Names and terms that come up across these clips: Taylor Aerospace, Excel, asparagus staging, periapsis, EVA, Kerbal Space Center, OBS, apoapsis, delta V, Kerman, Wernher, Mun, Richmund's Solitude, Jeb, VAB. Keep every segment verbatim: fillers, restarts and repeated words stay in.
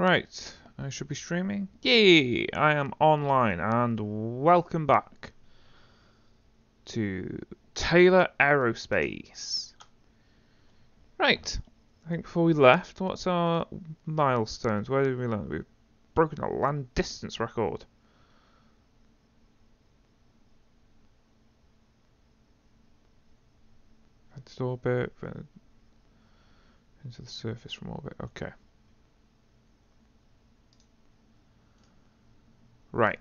Right, I should be streaming. Yay! I am online, and welcome back to Taylor Aerospace. Right, I think before we left, what's our milestones? Where did we land? We've broken a land distance record. Into orbit, into the surface from orbit, okay. Right.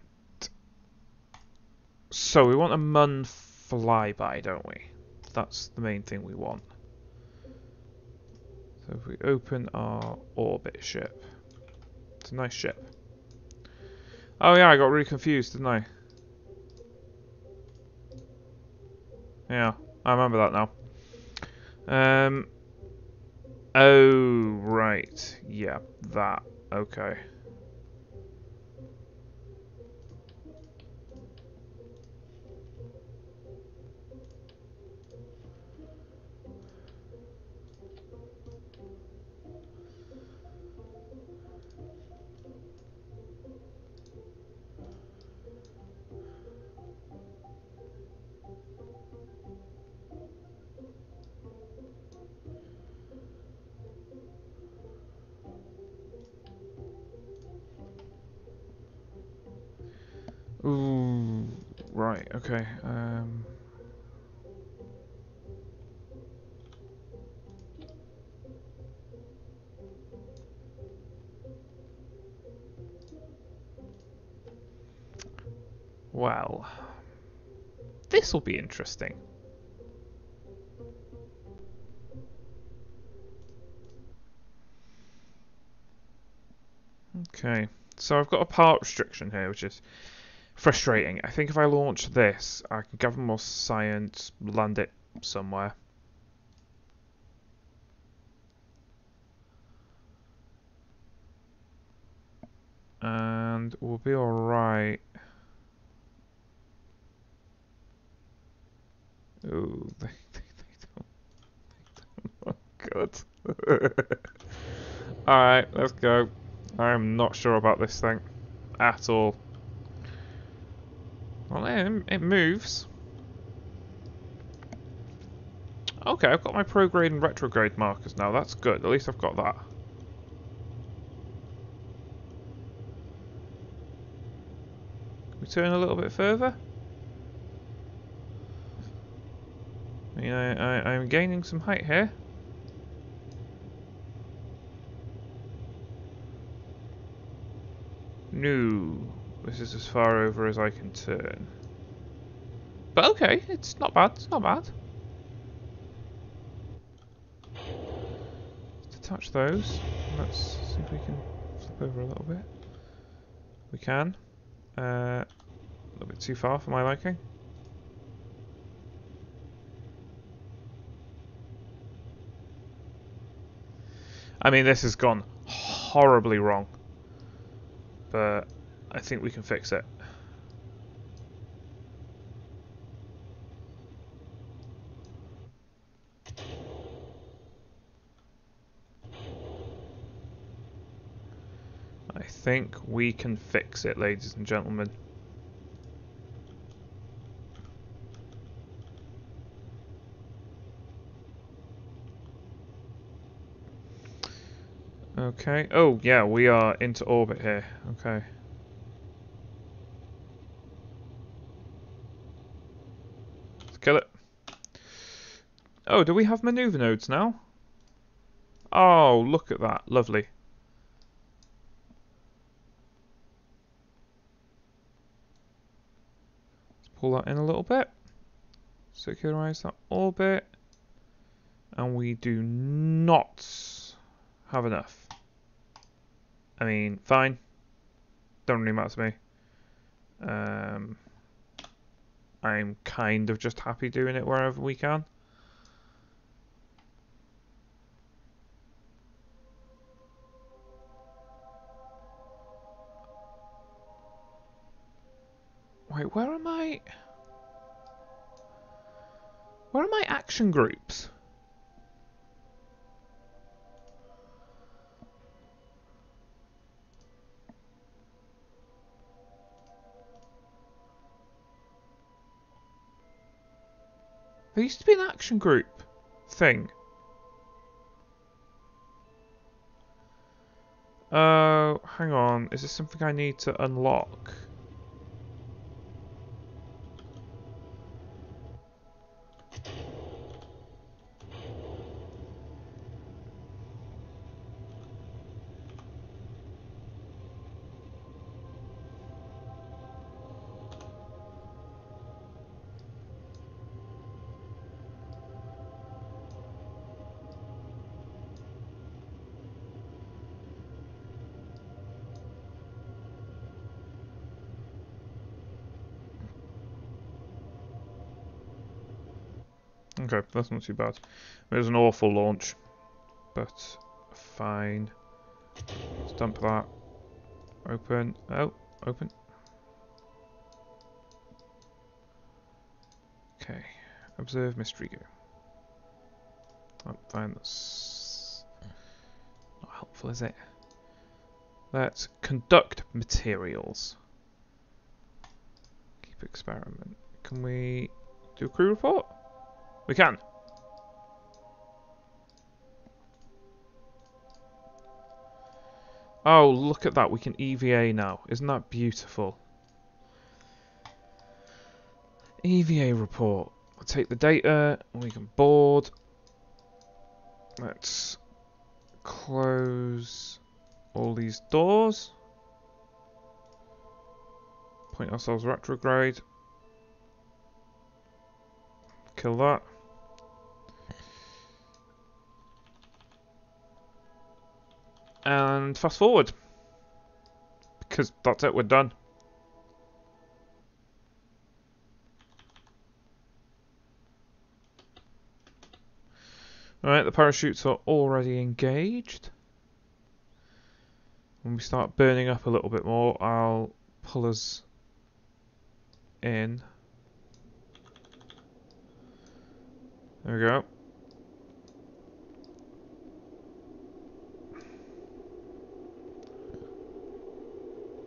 So we want a M U N flyby, don't we? That's the main thing we want. So if we open our orbit ship. It's a nice ship. Oh yeah, I got really confused, didn't I? Yeah, I remember that now. Um. Oh, right. Yeah, that. Okay. Ooh, right, okay, um... well, this will be interesting. Okay, so I've got a part restriction here, which is frustrating. I think if I launch this, I can gather more science, land it somewhere. And we'll be alright. Oh, they, they, they don't. They don't look good. Alright, let's go. I'm not sure about this thing at all. Well, it moves. Okay, I've got my prograde and retrograde markers now. That's good. At least I've got that. Can we turn a little bit further? I mean, I, I, I'm gaining some height here. No. This is as far over as I can turn. But okay, it's not bad, it's not bad. Let's detach those. Let's see if we can flip over a little bit. We can. Uh, a little bit too far for my liking. I mean, this has gone horribly wrong. But I think we can fix it. I think we can fix it, ladies and gentlemen. Okay. Oh, yeah, we are into orbit here. Okay. Kill it. Oh, do we have maneuver nodes now? Oh, look at that. Lovely. Let's pull that in a little bit. Circularize that orbit. And we do not have enough. I mean, fine. Don't really matter to me. Um... I'm kind of just happy doing it wherever we can. Wait, where am I? Where are my action groups? There used to be an action group thing. Oh, uh, hang on. Is this something I need to unlock? Okay, that's not too bad. It was an awful launch, but fine. Let's dump that. Open. Oh, open. Okay. Observe mystery go. Oh, fine. That's not helpful, is it? Let's conduct materials. Keep experiment. Can we do a crew report? We can. Oh, look at that. We can E V A now. Isn't that beautiful? E V A report. We'll take the data. We can board. Let's close all these doors. Point ourselves retrograde. Kill that. And fast forward, because that's it, we're done. Alright, the parachutes are already engaged. When we start burning up a little bit more, I'll pull us in. There we go.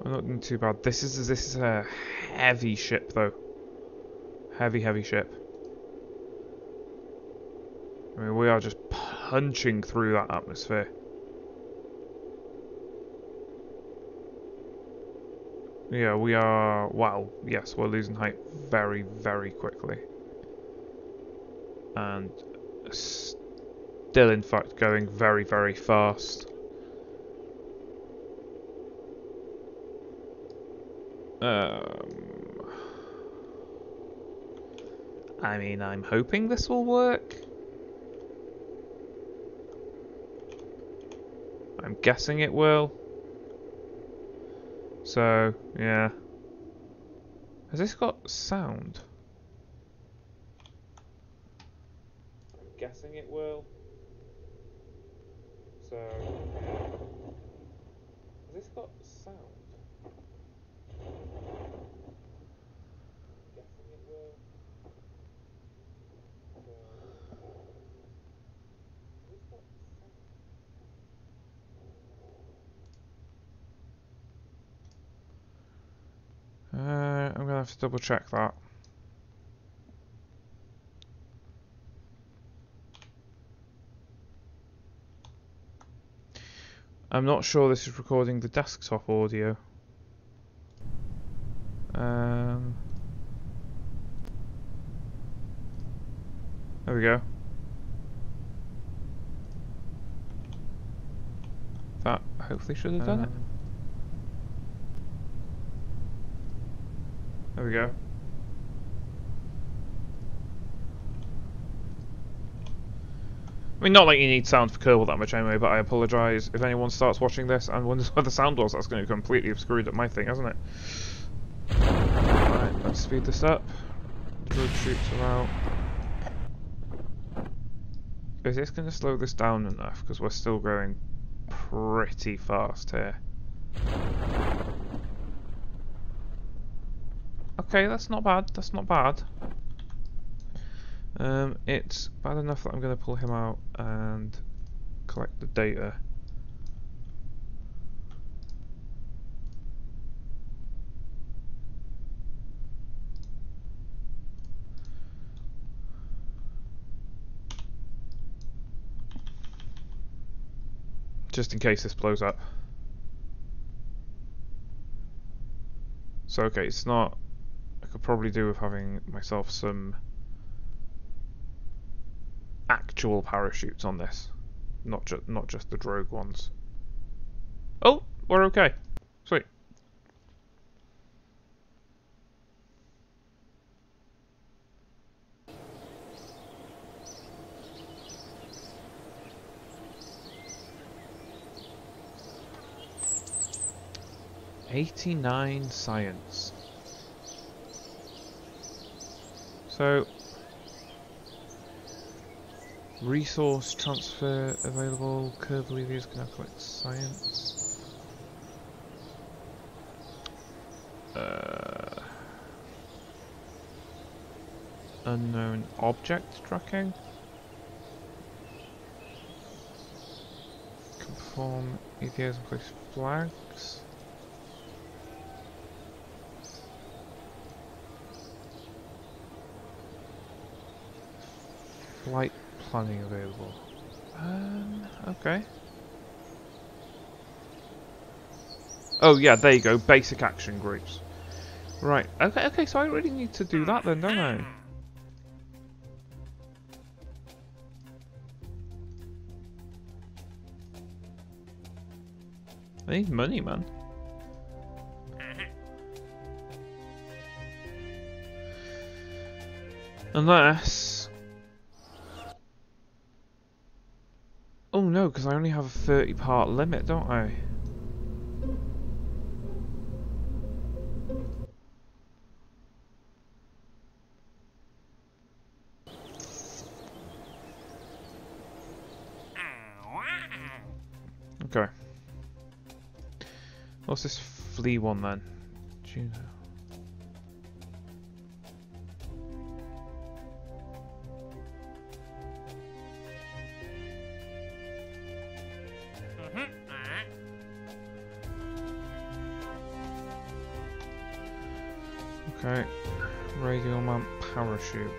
I'm not doing too bad. This is this is a heavy ship though. Heavy, heavy ship. I mean, we are just punching through that atmosphere. Yeah, we are. Wow. Yes, we're losing height very, very quickly. And still, in fact, going very, very fast. Um, I mean, I'm hoping this will work. I'm guessing it will. So, yeah. Has this got sound? I'm guessing it will. So, yeah. Has this got sound? Uh, I'm going to have to double check that. I'm not sure this is recording the desktop audio. Um, there we go. That hopefully should have done um, it. There we go. I mean, not like you need sound for Kerbal that much anyway, but I apologise if anyone starts watching this and wonders where the sound was. That's going to completely have screwed up my thing, hasn't it? Alright, let's speed this up. Droid shoots are out. Is this going to slow this down enough? Because we're still going pretty fast here. Okay, that's not bad, that's not bad. Um, it's bad enough that I'm going to pull him out and collect the data. just in case this blows up. So okay, it's not... I could probably do with having myself some actual parachutes on this, not just not just the drogue ones. Oh, we're okay. Sweet. eighty-nine science. So, resource transfer available, curve levers can now collect science. Uh, unknown object tracking. Conform E T As and place flags. Flight planning available. Um, okay. Oh yeah, there you go. Basic action groups. Right. Okay. Okay. So I really need to do that then, don't I? I need money, man. Unless. Oh no, because I only have a thirty part limit, don't I? Okay. What's this flea one then? Juno. Okay, radial mount parachute.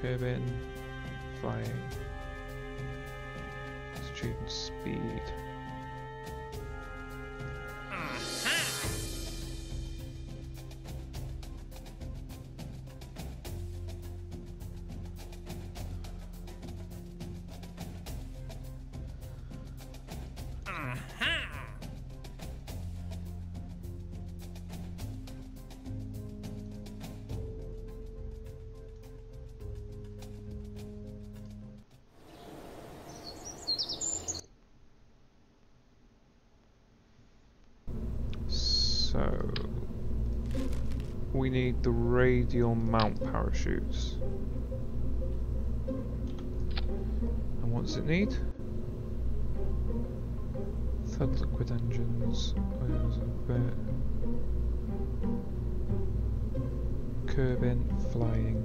Curb in, flying, altitude and speed. So, we need the radial mount parachutes. And what does it need? Third liquid engines, oils and bit. Curb in, flying.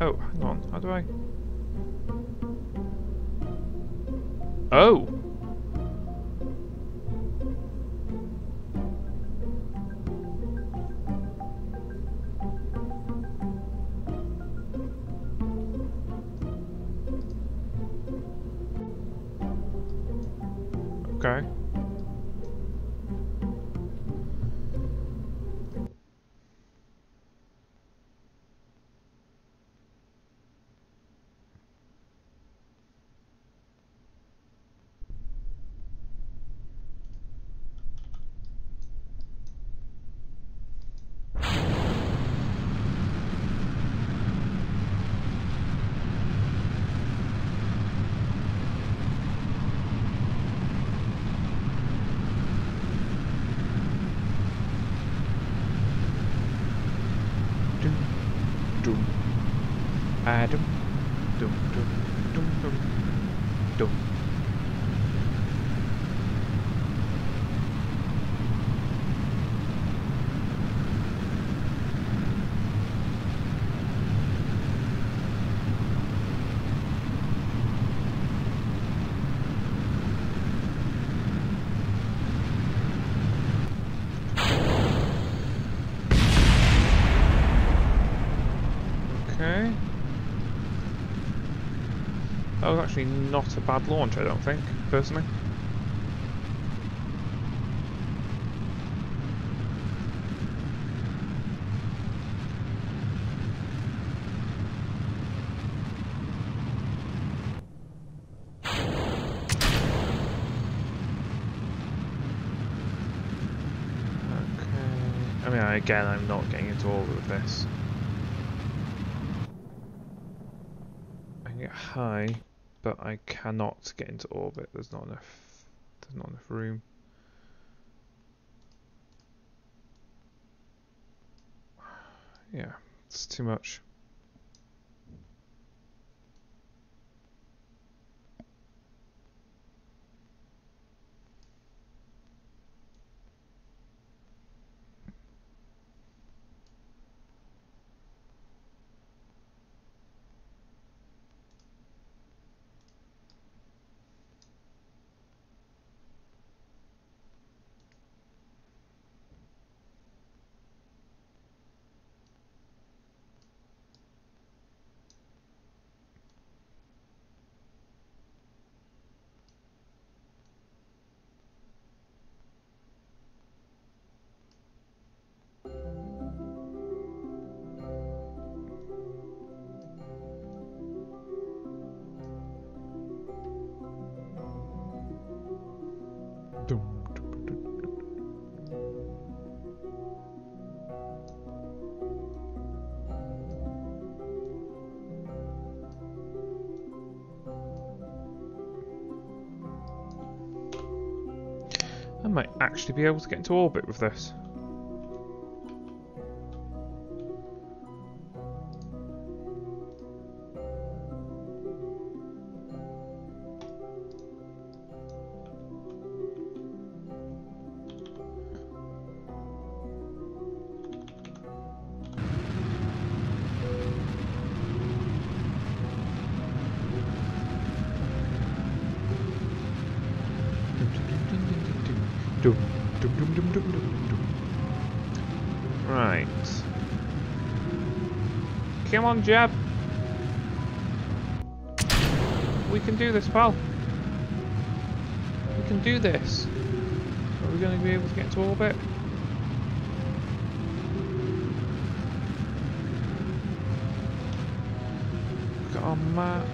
Oh, hang on, how do I... Oh! Okay. Adam, dum dum dum dum dum. That was actually not a bad launch, I don't think, personally. Again, I'm not getting into all of this. I can get high, but I cannot get into orbit. There's not enough. There's not enough room. Yeah, it's too much. I might actually be able to get into orbit with this. Right. Come on, Jeb. We can do this, pal. We can do this. Are we going to be able to get to orbit? We've got our map.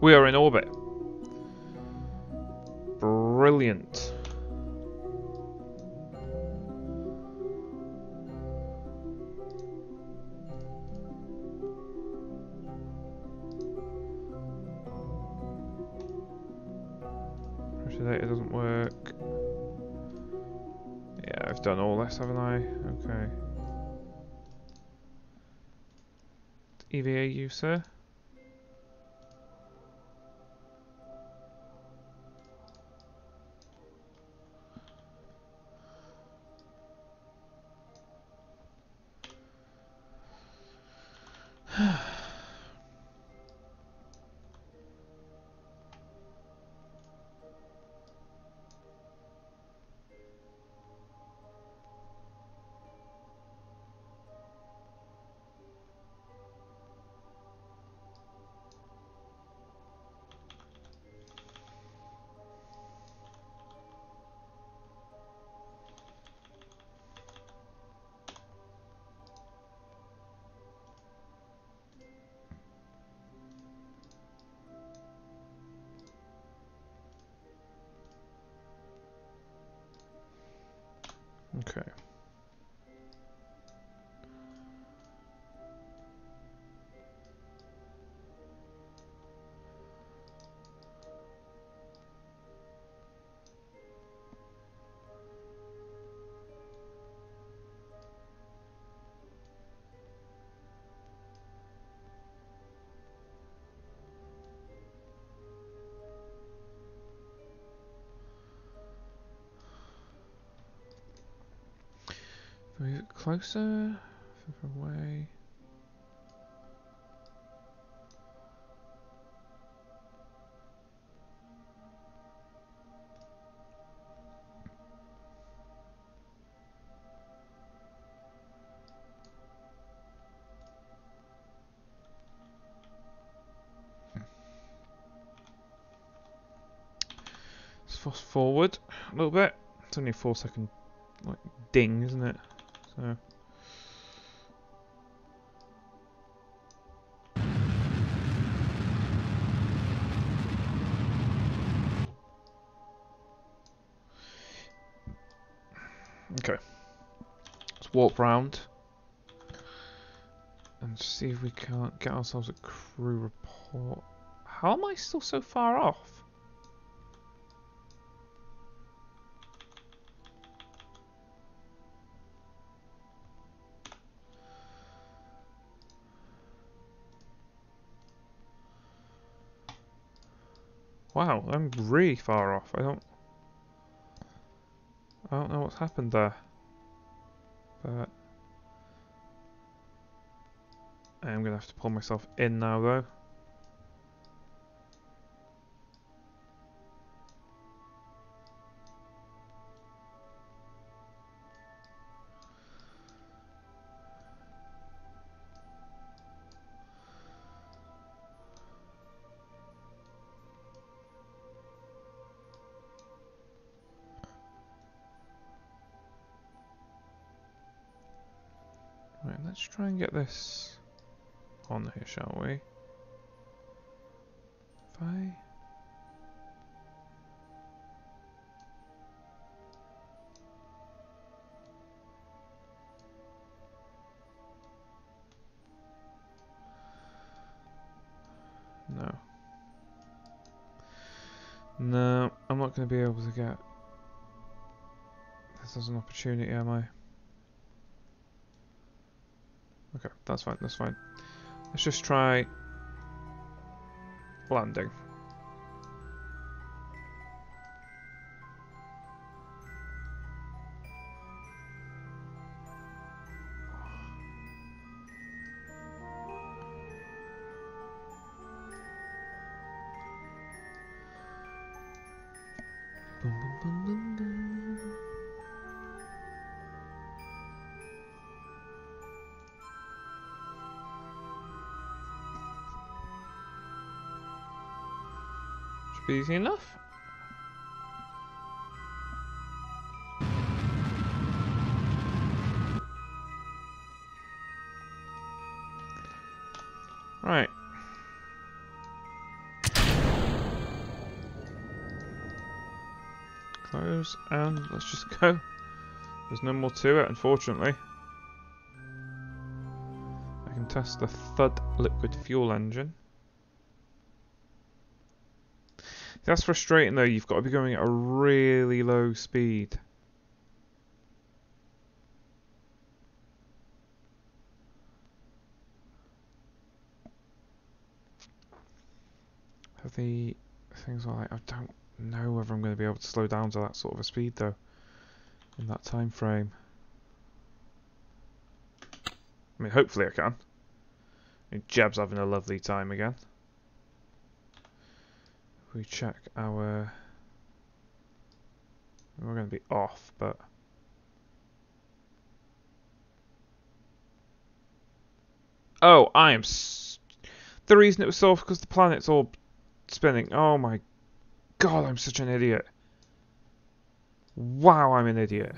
We are in orbit. Brilliant. Pressure data doesn't work. Yeah, I've done all this, haven't I? Okay. E V A you, sir? Okay. Move it closer, further away. cross forward a little bit. It's only a four second like ding, isn't it? So okay, let's walk round and see if we can't get ourselves a crew report. How am I still so far off? Wow, I'm really far off. I don't I don't know what's happened there. But I am gonna have to pull myself in now though. Let's try and get this on here, shall we? If I... No. No, I'm not going to be able to get... This is an opportunity, am I? Okay, that's fine, that's fine. Let's just try landing. Easy enough. Right. Close and let's just go. There's no more to it, unfortunately. I can test the thud liquid fuel engine. That's frustrating though, you've got to be going at a really low speed. Have the things like, I don't know whether I'm going to be able to slow down to that sort of a speed though, in that time frame. I mean, hopefully I can. I mean, Jeb's having a lovely time again. We check our... We're going to be off, but... Oh, I am... S the reason it was off because the planet's all spinning. Oh my god, I'm such an idiot. Wow, I'm an idiot.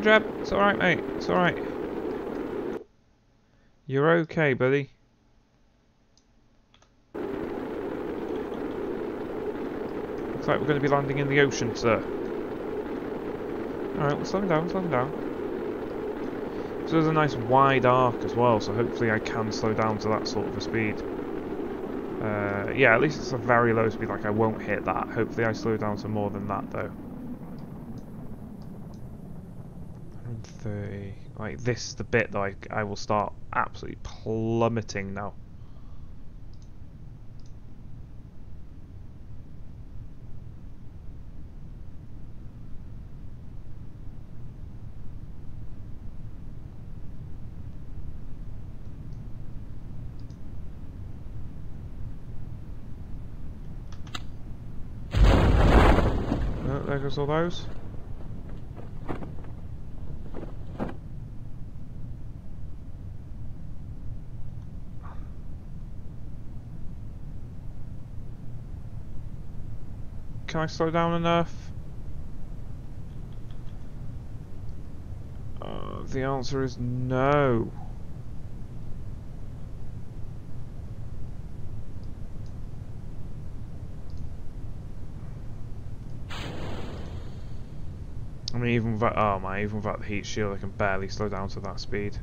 Jeb, it's alright, mate. It's alright. You're okay, buddy. Looks like we're going to be landing in the ocean, sir. Alright, we'll slow down, we'll slow down. So there's a nice wide arc as well, so hopefully I can slow down to that sort of a speed. Uh, yeah, at least it's a very low speed, like I won't hit that. Hopefully I slow down to more than that, though. thirty. Like this is the bit that I, I will start absolutely plummeting now. There goes all those. Can I slow down enough? Uh, the answer is no. I mean, even without, oh my, even without the heat shield, I can barely slow down to that speed.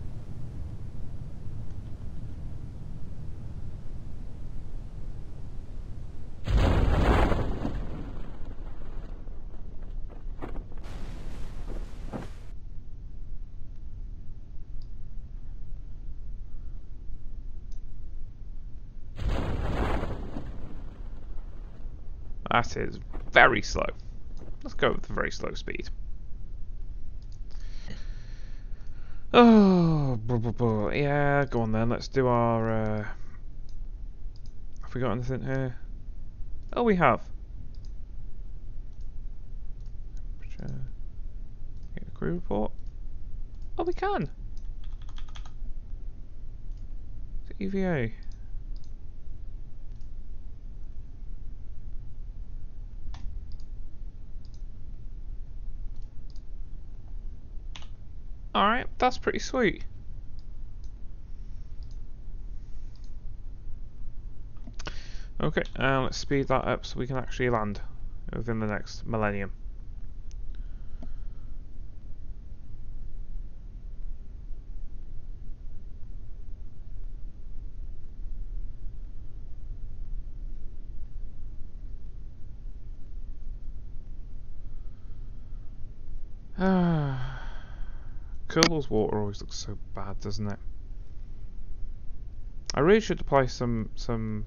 That is very slow. Let's go with the very slow speed. Oh, blah, blah, blah. Yeah, go on then. Let's do our. Uh... Have we got anything here? Oh, we have. Get a crew report. Oh, we can. It's E V A. Alright, that's pretty sweet. Okay, uh, let's speed that up so we can actually land within the next millennium. Ah. Curl's water always looks so bad, doesn't it? I really should apply some some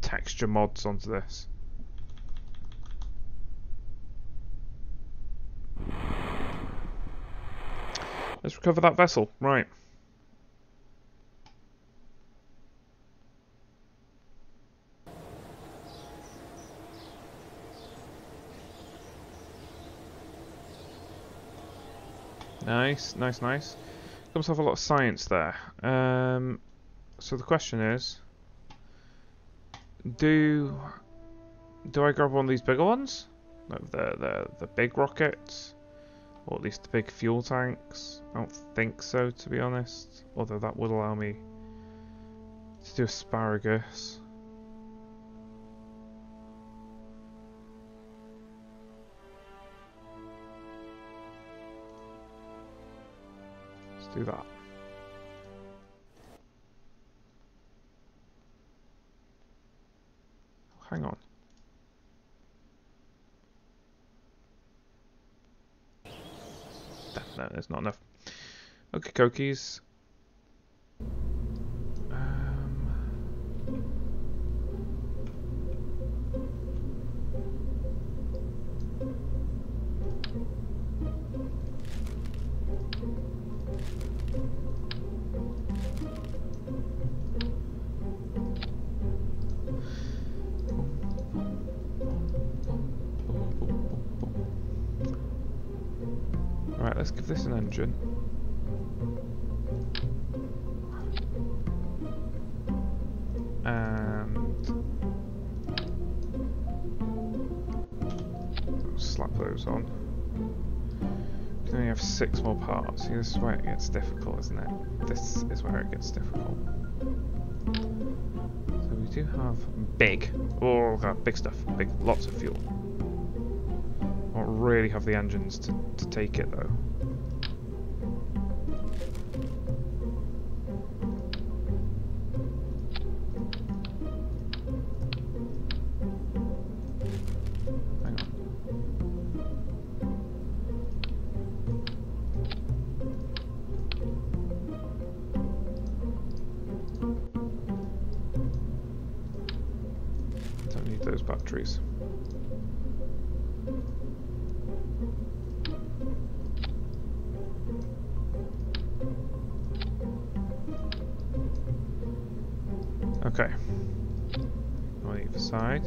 texture mods onto this. Let's recover that vessel, right. Nice, nice, nice. Comes off a lot of science there. Um, so the question is, do do I grab one of these bigger ones? No, the the the big rockets, or at least the big fuel tanks. I don't think so, to be honest. Although that would allow me to do asparagus. Do that. Hang on. No, there's not enough. Okay, Cokies. Let's give this an engine. And slap those on. We only have six more parts. See, this is where it gets difficult, isn't it? This is where it gets difficult. So we do have big. Oh god, big stuff. Big, lots of fuel. I don't really have the engines to, to take it though. Okay, on either side.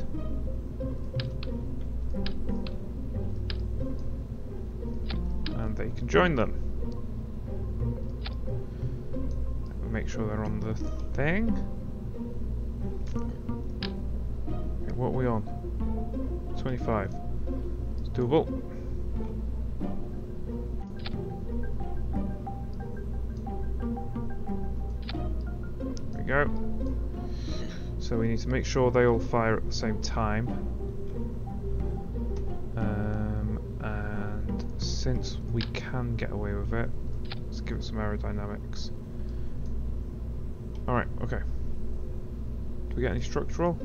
that you can join them. Make sure they're on the thing. Okay, what are we on? twenty-five. It's doable. There we go. So we need to make sure they all fire at the same time. Um, and since we can get away with it, let's give it some aerodynamics. Alright, okay. Do we get any structural?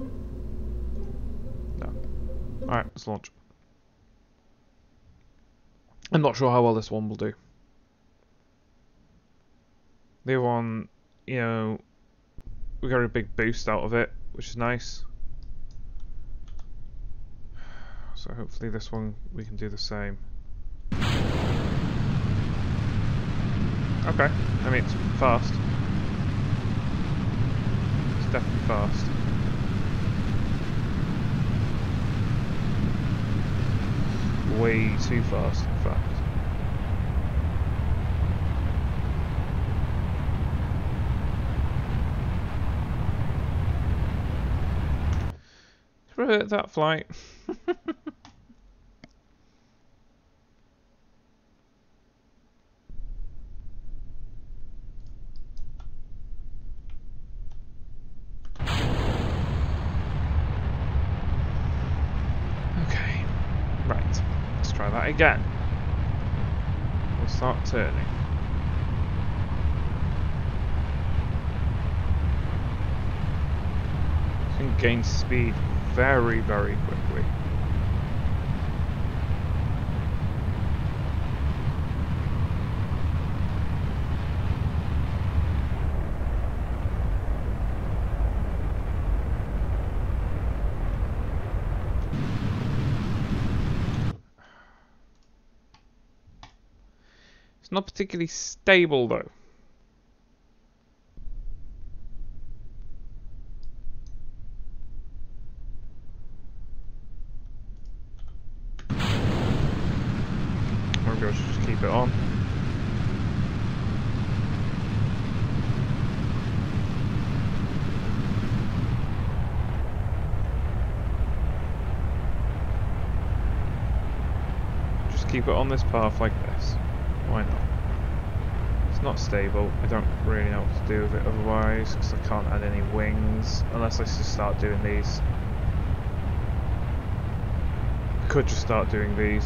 No. Alright, let's launch. I'm not sure how well this one will do. The other one, you know, we got a big boost out of it, which is nice. So hopefully this one we can do the same. Okay, I mean it's fast. Definitely fast. Way too fast, in fact. Revert that flight. Again, we'll start turning. You can gain speed very, very quickly. It's not particularly stable though. Maybe I should just keep it on. Just keep it on this path like this. Why not? It's not stable. I don't really know what to do with it otherwise, because I can't add any wings, unless I just start doing these. I could just start doing these.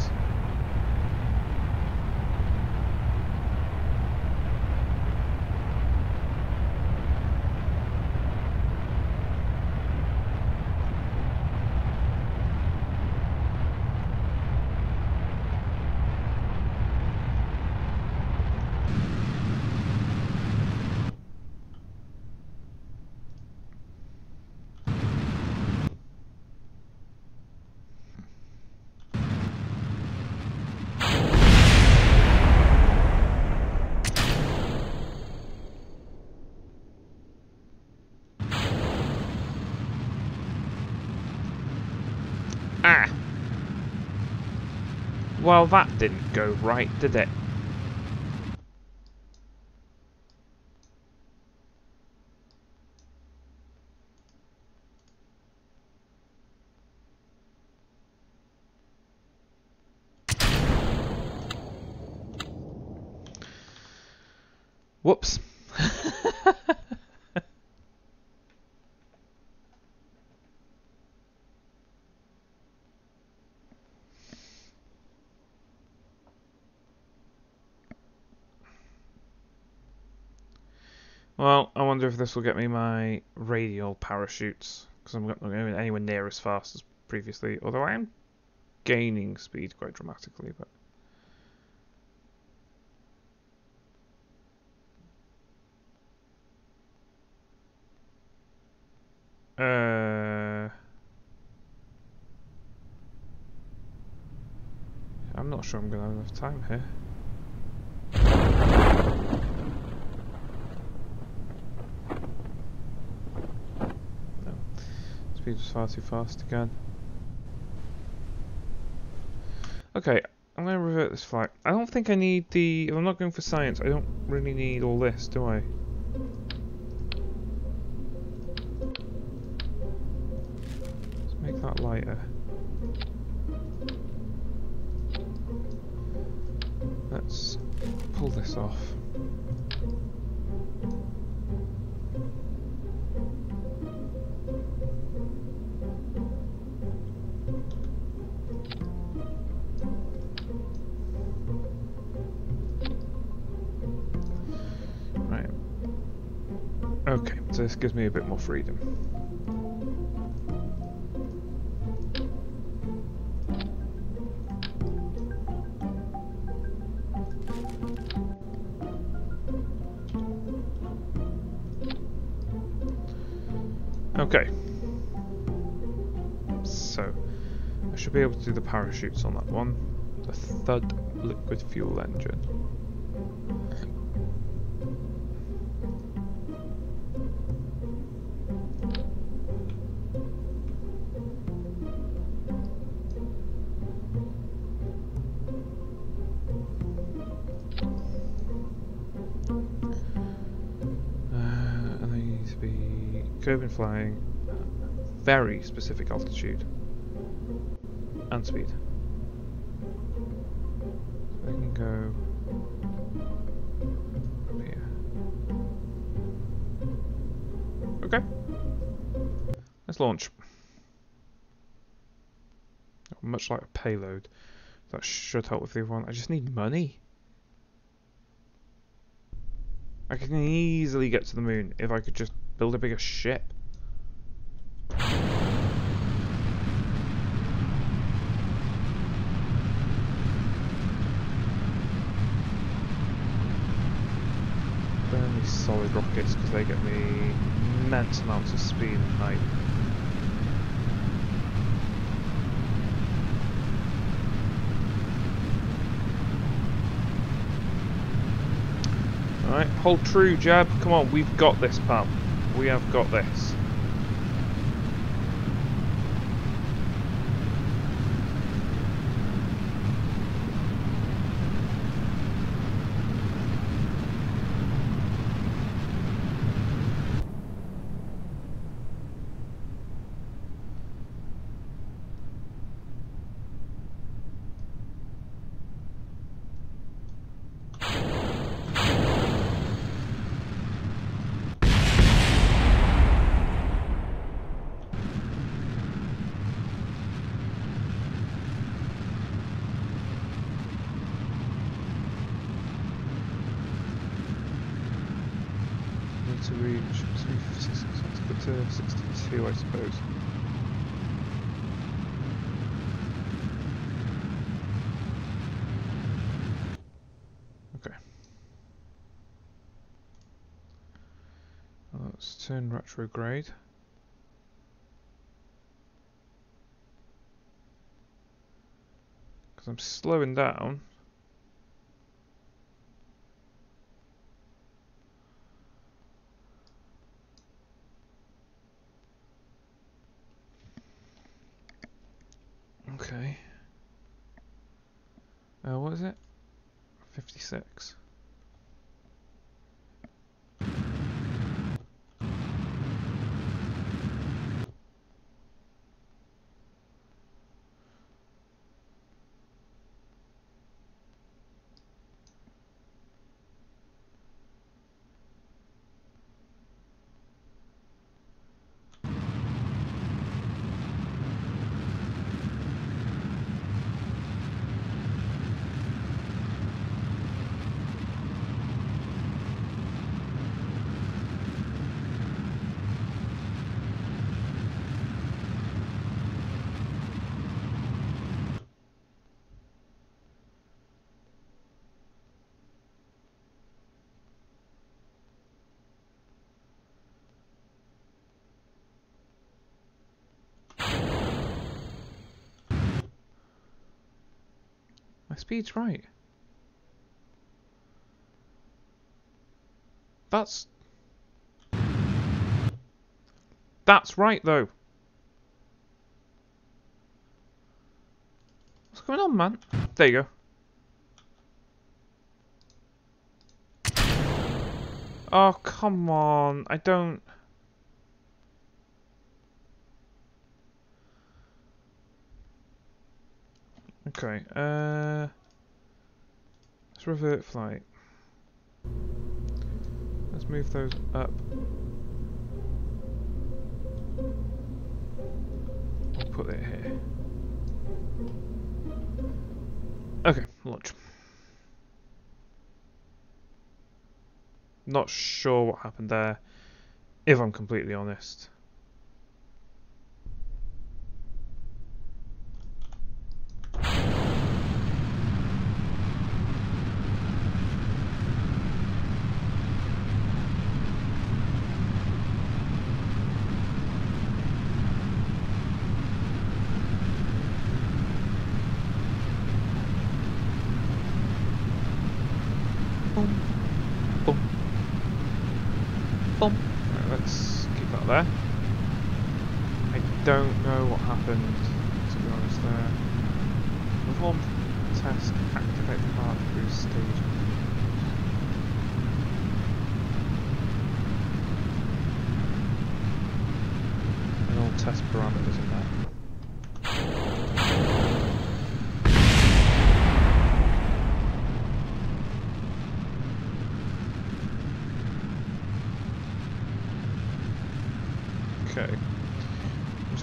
Well, that didn't go right, did it? Whoops. Well, I wonder if this will get me my radial parachutes, because I'm not going anywhere near as fast as previously, although I am gaining speed quite dramatically, but... Uh... I'm not sure I'm going to have enough time here. Speed was far too fast again. Okay, I'm going to revert this flight. I don't think I need the... If I'm not going for science, I don't really need all this, do I? Let's make that lighter. Let's pull this off. Right. Okay, so this gives me a bit more freedom. Okay, so I should be able to do the parachutes on that one, the thud liquid fuel engine. Kerman flying at very specific altitude and speed. So they can go up here. Okay. Let's launch. Not much like a payload. That should help with the other one. I just need money. I can easily get to the moon if I could just build a bigger ship. Burn these solid rockets because they get me immense amounts of speed at night. Alright, hold true, Jeb. Come on, we've got this, pal. We have got this. To reach three fifty-six, to sixty-two, I suppose. Okay. Let's turn retrograde. Because I'm slowing down. Okay. Uh, what is it? fifty-six. My speed's right. That's... That's right, though. What's going on, man? There you go. Oh, come on. I don't... Okay, uh... let's revert flight. Let's move those up. I'll put it here. Okay, launch. Not sure what happened there, if I'm completely honest.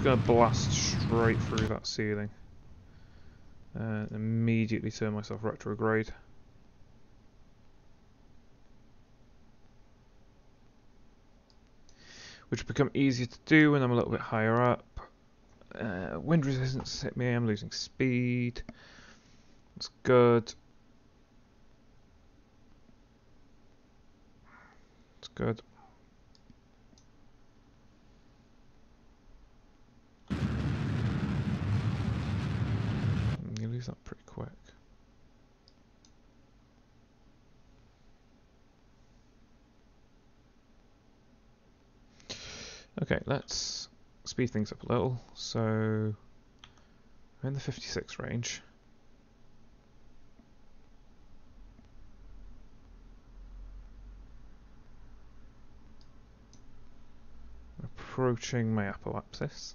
Gonna blast straight through that ceiling and immediately turn myself retrograde. Which become easier to do when I'm a little bit higher up. Uh, wind resistance hit me, I'm losing speed. That's good. That's good. Up pretty quick. Okay, let's speed things up a little. So we're in the fifty-six range. Approaching my apoapsis.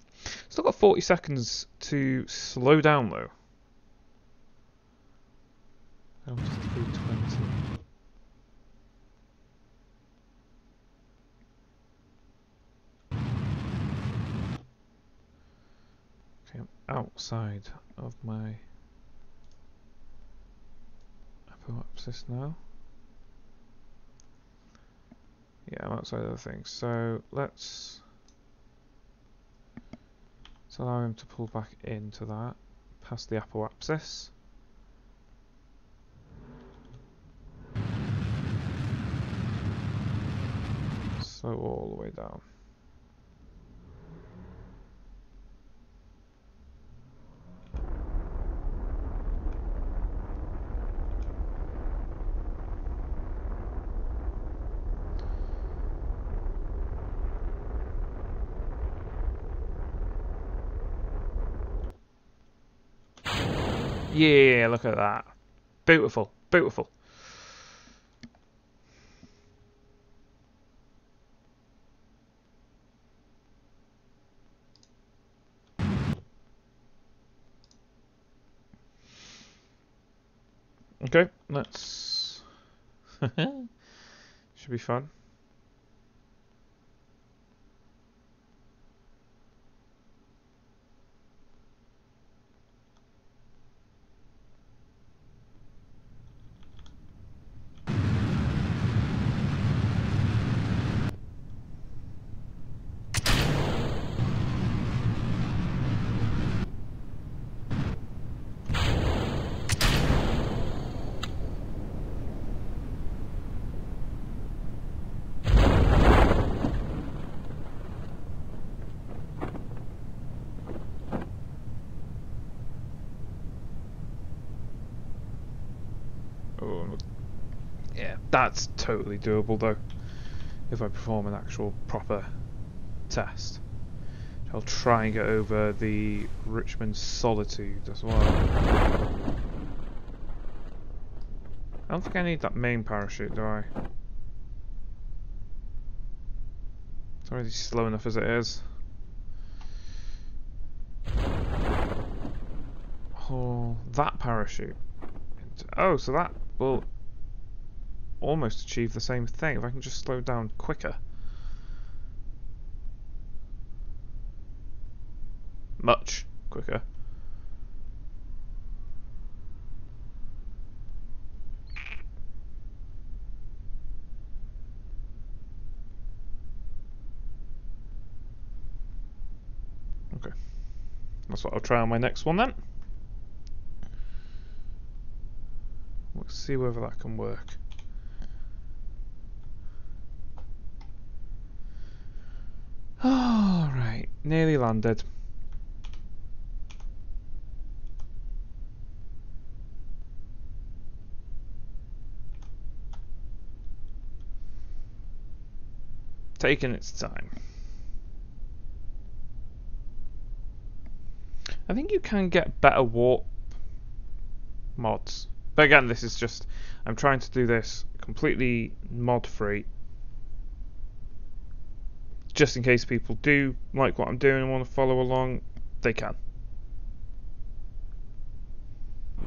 Still got forty seconds to slow down though. That was three twenty. Okay, I'm outside of my apoapsis now. Yeah, I'm outside of the thing. So let's, let's allow him to pull back into that, past the apoapsis. So all the way down. Yeah, look at that. Beautiful, beautiful. Okay, let's... Should be fun. That's totally doable though, if I perform an actual proper test. I'll try and get over the Richmund's Solitude as well. I don't think I need that main parachute, do I? It's already slow enough as it is. Oh, that parachute. Oh, so that will almost achieve the same thing if I can just slow down quicker. Much quicker. Okay. That's what I'll try on my next one then. Let's see whether that can work. All right, nearly landed. Taking its time. I think you can get better warp mods. But again, this is just, I'm trying to do this completely mod-free. Just in case people do like what I'm doing and want to follow along, they can.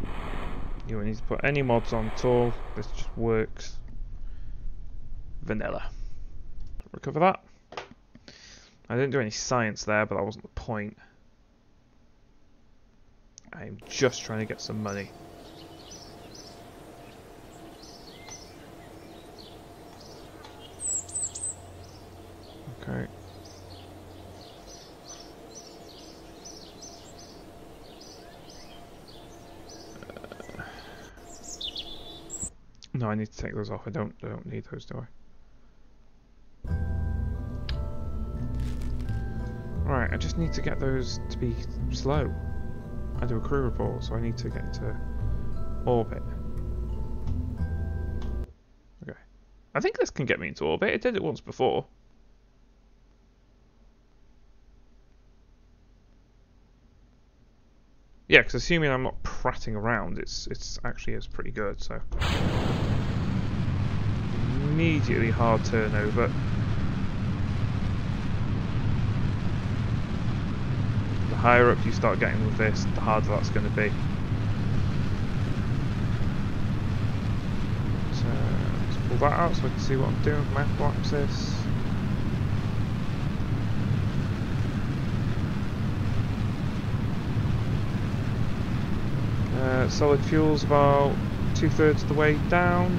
You don't need to put any mods on at all. This just works. Vanilla. Recover that. I didn't do any science there, but that wasn't the point. I'm just trying to get some money. Alright. Uh, no, I need to take those off. I don't. I don't need those, do I? Right. I just need to get those to be slow. I do a crew report, so I need to get into orbit. Okay. I think this can get me into orbit. It did it once before. Yeah, because assuming I'm not prattling around, it's it's actually is pretty good. So immediately hard turnover. The higher up you start getting with this, the harder that's going to be. So let's pull that out so I can see what I'm doing with my apple axis. Uh, solid fuel's about two thirds of the way down.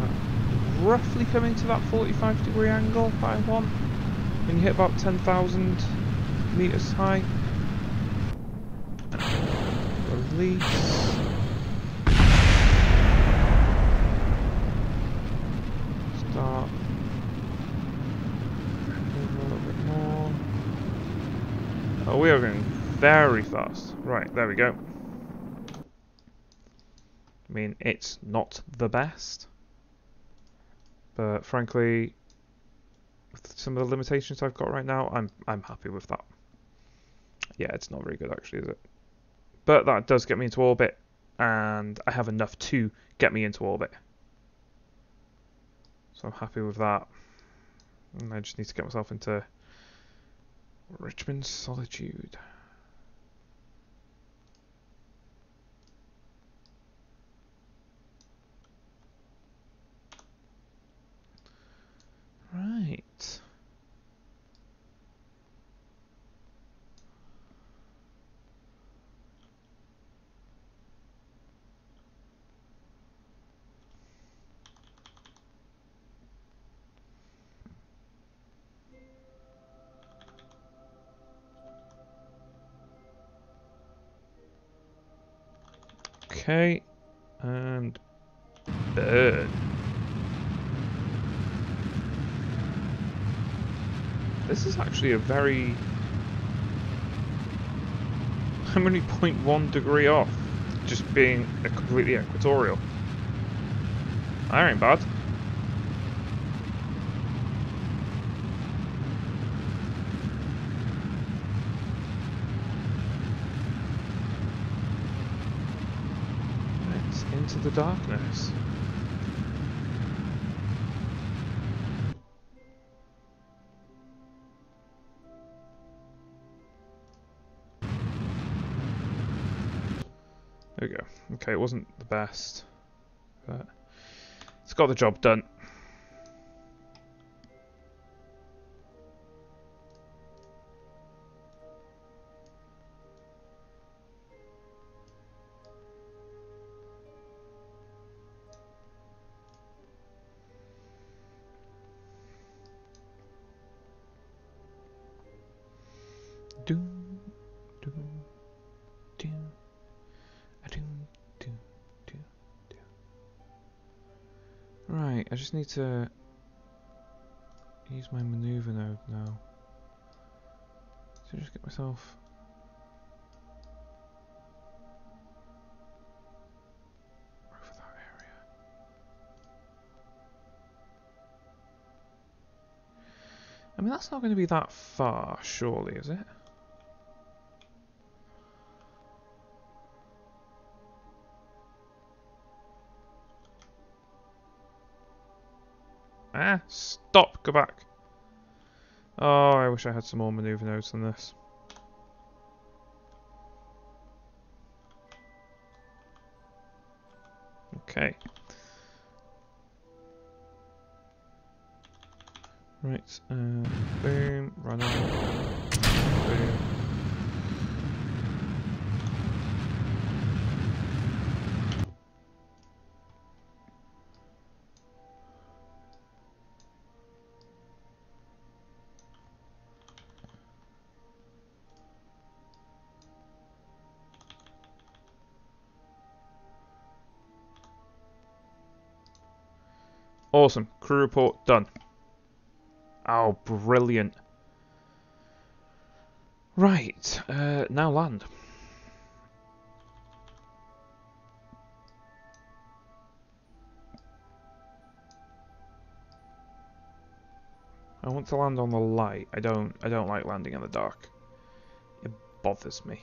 Uh, roughly coming to that forty-five degree angle that I want. When you hit about ten thousand meters high. Release. Start. Move a little bit more. Oh, we are going very fast. Right, there we go. I mean, it's not the best. But frankly, with some of the limitations I've got right now, I'm I'm happy with that. Yeah, it's not very good actually, is it? But that does get me into orbit, and I have enough to get me into orbit. So I'm happy with that. And I just need to get myself into Richmund's Solitude. Right. Okay, and burn. This is actually a very... I'm only zero point one degree off, just being a completely equatorial. That ain't bad. It's into the darkness. There we go. Okay, it wasn't the best, but it's got the job done. Right, I just need to use my maneuver node now. So just get myself. I mean, that's not going to be that far, surely, is it? Ah, stop, go back. Oh, I wish I had some more maneuver nodes than this. Okay. Right, uh, boom, run on. Boom. Awesome. Crew report done. Oh, brilliant. Right, uh, now land. I want to land on the light. I don't I don't like landing in the dark. It bothers me.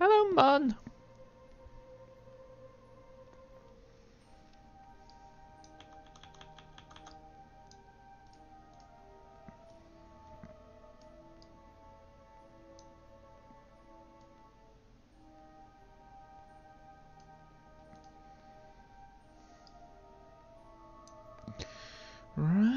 Hello, man. Right.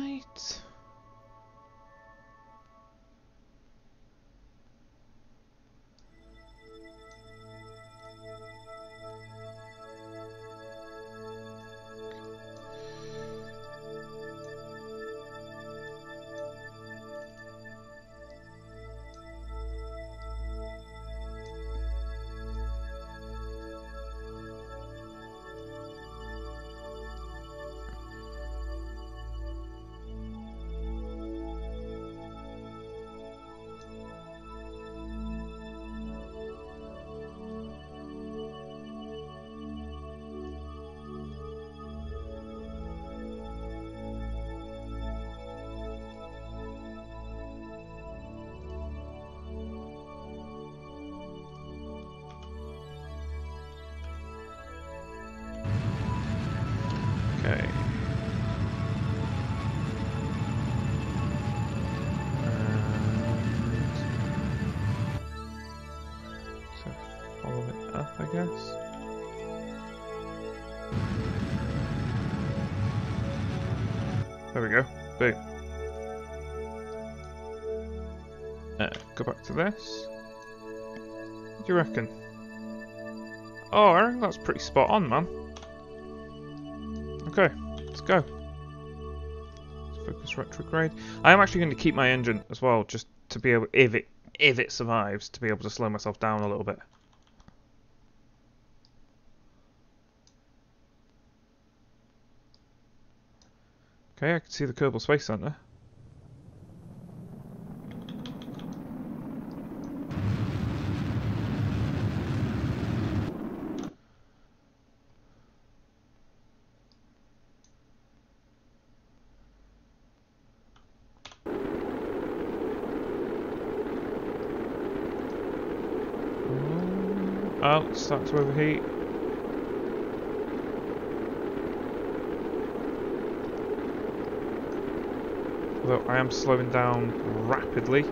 Okay. So follow it up, I guess. There we go. Boom. Uh, go back to this. What do you reckon? Oh, I reckon that's pretty spot on, man. Okay, let's go. Let's focus retrograde. I am actually going to keep my engine as well, just to be able, if it if it survives, to be able to slow myself down a little bit. Okay, I can see the Kerbal Space Center. Oh, it's starting to overheat. although I am slowing down rapidly.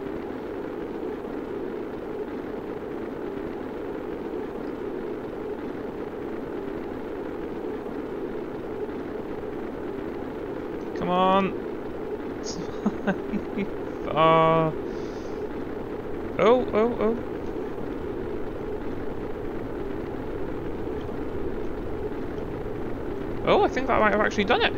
Come on! It's fine. uh, oh, oh, oh. Oh, I think that might have actually done it.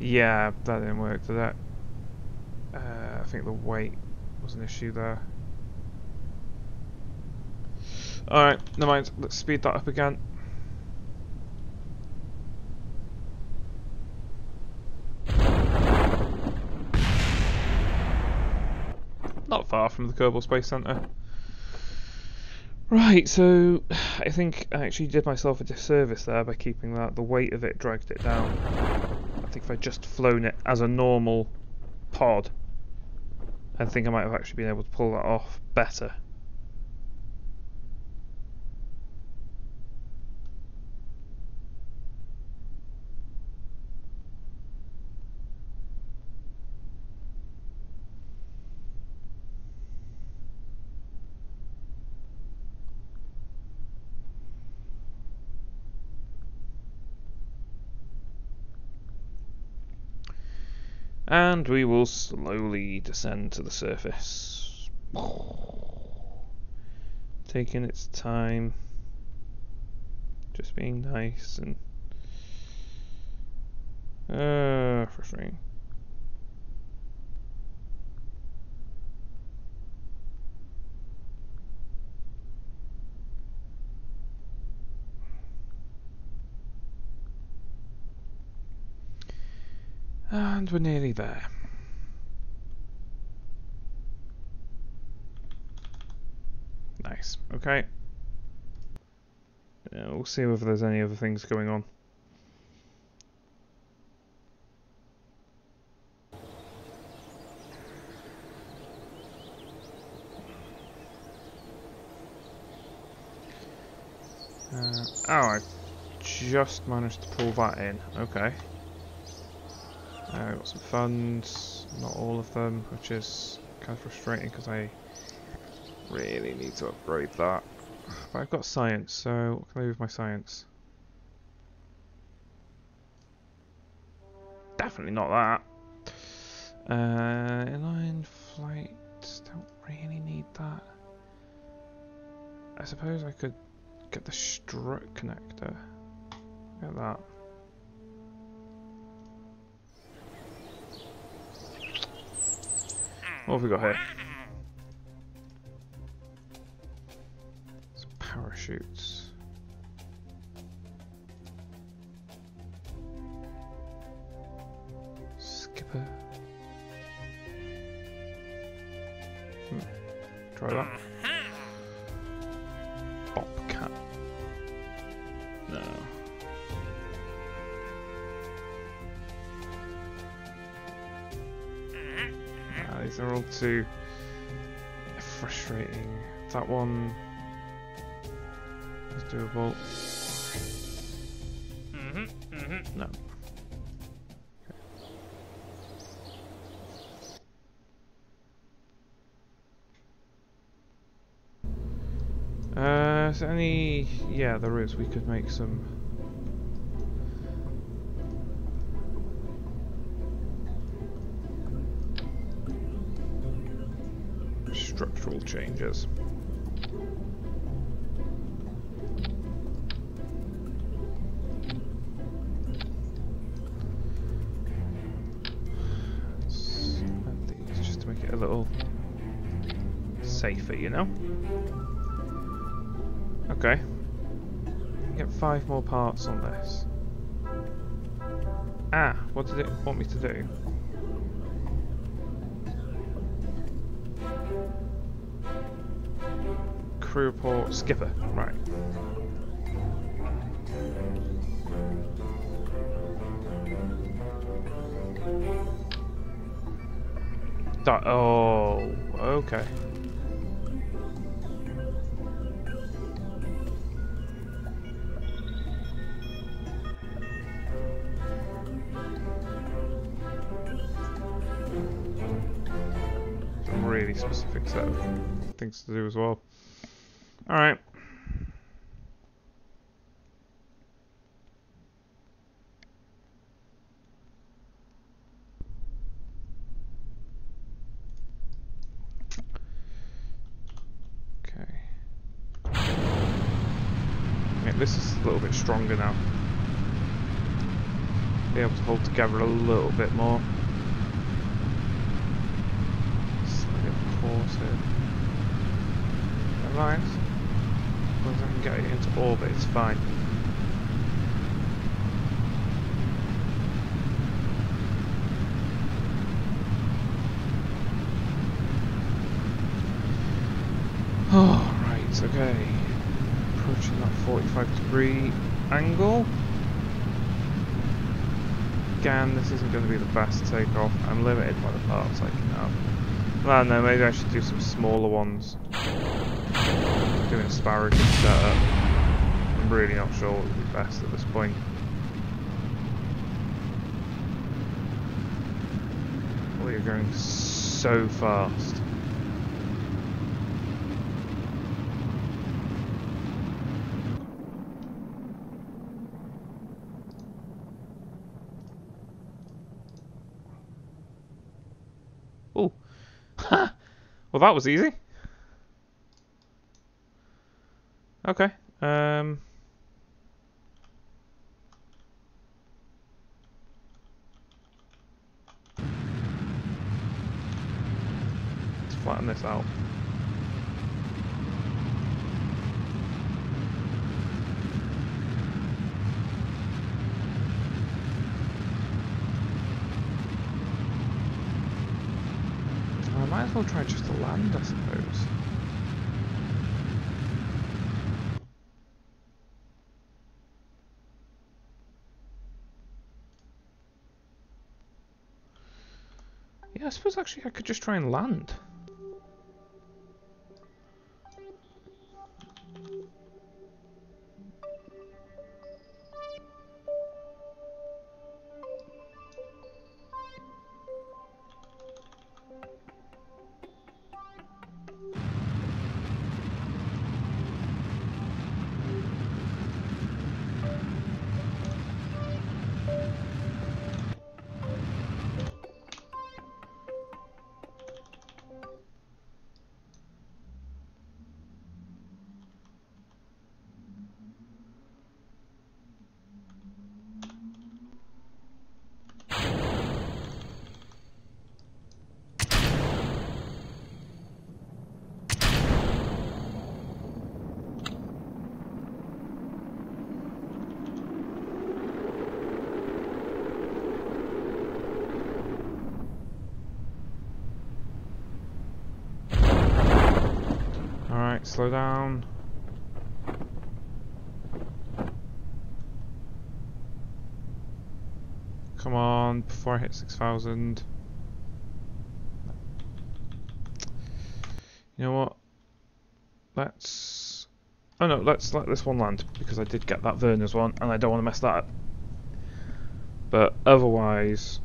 Yeah, that didn't work, did it? Uh, I think the weight was an issue there. Alright, never mind, let's speed that up again. Not far from the Kerbal Space Centre. Right, so I think I actually did myself a disservice there by keeping that. The weight of it dragged it down. I think if I'd just flown it as a normal pod, I think I might have actually been able to pull that off better. And we will slowly descend to the surface, taking its time, just being nice and uh, frustrating. And we're nearly there. Nice. Okay. Yeah, we'll see whether there's any other things going on. Uh, oh, I just managed to pull that in. Okay. Uh, got some funds, not all of them, which is kind of frustrating because I really need to upgrade that. But I've got science, so what can I do with my science? Definitely not that. Uh, inline flight, don't really need that. I suppose I could get the strut connector. Get that. What have we got here? Some parachutes. Skipper. Hmm. Try that. Bobcat. No. These are all too frustrating. That one is doable. Mm-hmm, mm-hmm. No. Okay. Uh, is there any? Yeah, there is. We could make some. Structural changes. Let's add these just to make it a little safer, you know? Okay. Get five more parts on this. Ah, what did it want me to do? crew port skipper. Right. That, oh, okay. Some really specific set of things to do as well. All right. This is a little bit stronger now. Be able to hold together a little bit more. Slightly off course here. Alright. As long as I can get it into orbit, it's fine. Oh, right, okay. Approaching that forty-five degree angle. Again, this isn't going to be the best takeoff. I'm limited by the parts I can have. Well, no, maybe I should do some smaller ones. Doing asparagus setup. I'm really not sure what would be best at this point. We are going so fast. Well, that was easy. Okay. Um, let's flatten this out. Might as well try just to land, I suppose. Yeah, I suppose actually I could just try and land. Slow down. Come on, before I hit six thousand. You know what? Let's... Oh no, let's let this one land, because I did get that Wernher's one, and I don't want to mess that up. But otherwise...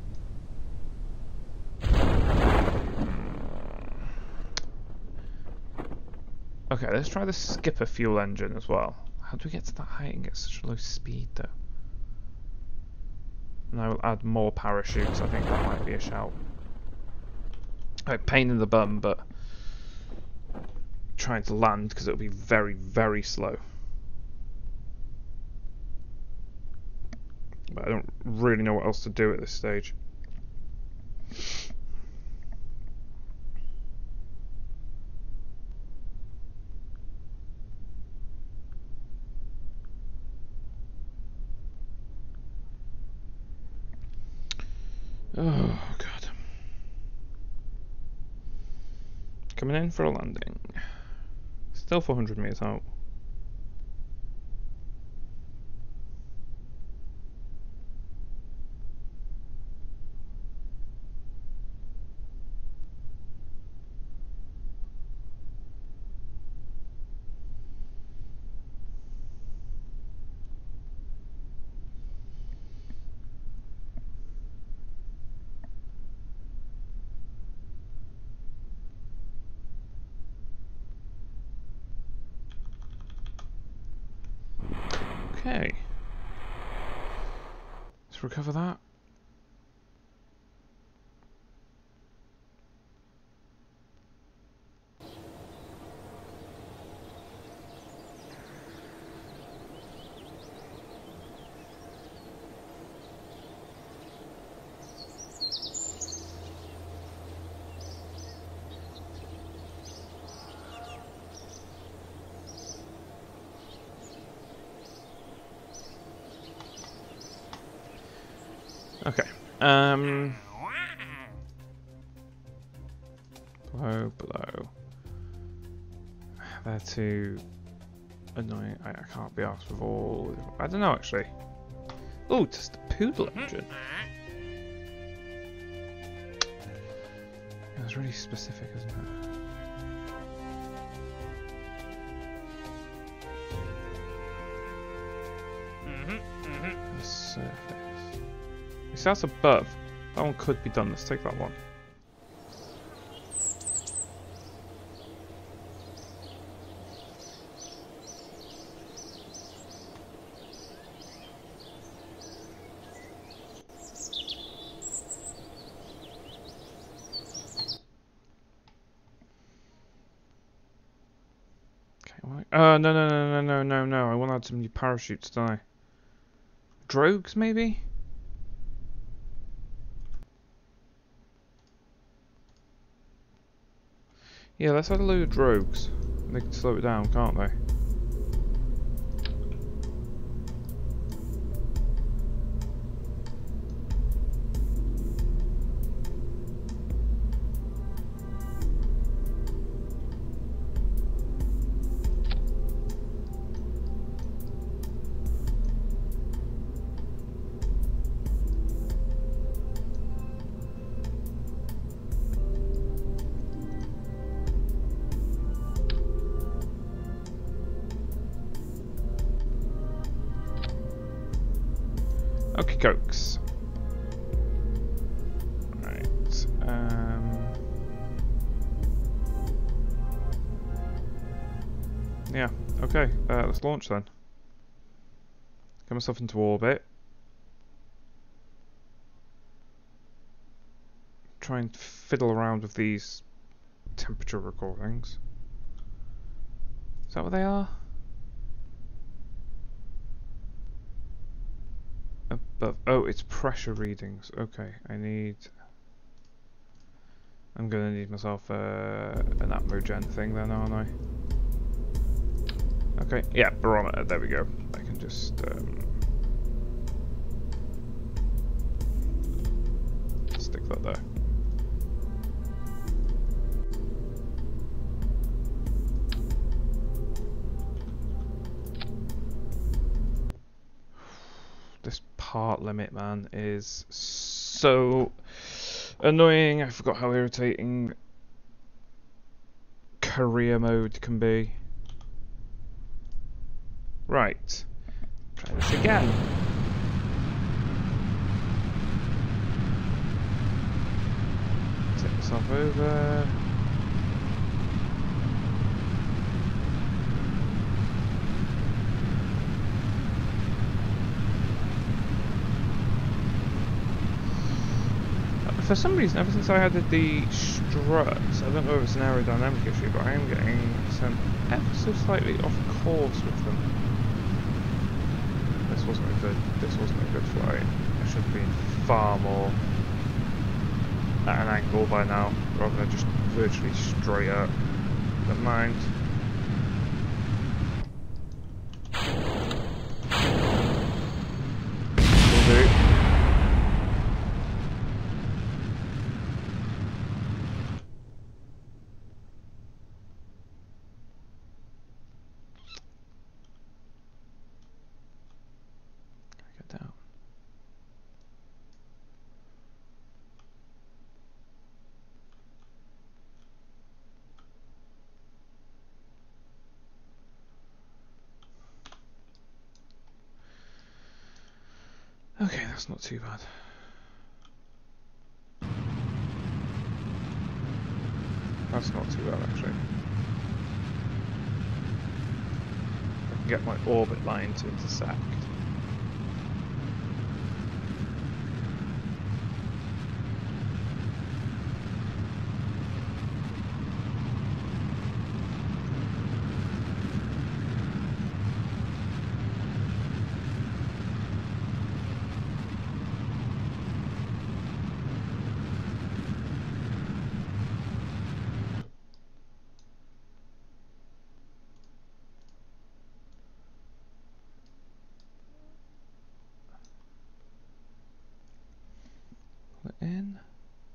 Okay, let's try the skipper fuel engine as well. How do we get to that height and get such a low speed, though? And I will add more parachutes. I think that might be a shout. Like, pain in the bum, but trying to land because it'll be very, very slow. But I don't really know what else to do at this stage. Oh, God. Coming in for a landing. It's Still four hundred meters out. Okay, let's recover that. Okay, um, blow, blow, they're too annoying, I, I can't be asked with all, I don't know actually, oh, just the poodle engine, it was really specific, isn't it? The surface. See, that's above. That one could be done. Let's take that one. Okay, well, uh, no, no, no, no, no, no, no. I want to add some new parachutes, don't I? Drogues, maybe? Yeah, let's add a load of drogues. They can slow it down, can't they? Okay, cokes. Right. Um, yeah. Okay. Uh, let's launch then. Get myself into orbit. Try and fiddle around with these temperature recordings. Is that what they are? Above. Oh, it's pressure readings. Okay, I need... I'm going to need myself uh, an atmogen thing then, aren't I? Okay, yeah, barometer, there we go. I can just... Um, stick that there. Heart limit, man, is so annoying. I forgot how irritating career mode can be. Right, try this again. Tip myself over. For some reason, ever since I had the struts, I don't know if it's an aerodynamic issue, but I am getting sent ever so slightly off course with them. This wasn't a good. This wasn't a good flight. I should have been far more at an angle by now, rather than just virtually straight up. Never mind. Okay, that's not too bad. That's not too bad, actually. I can get my orbit line to intersect.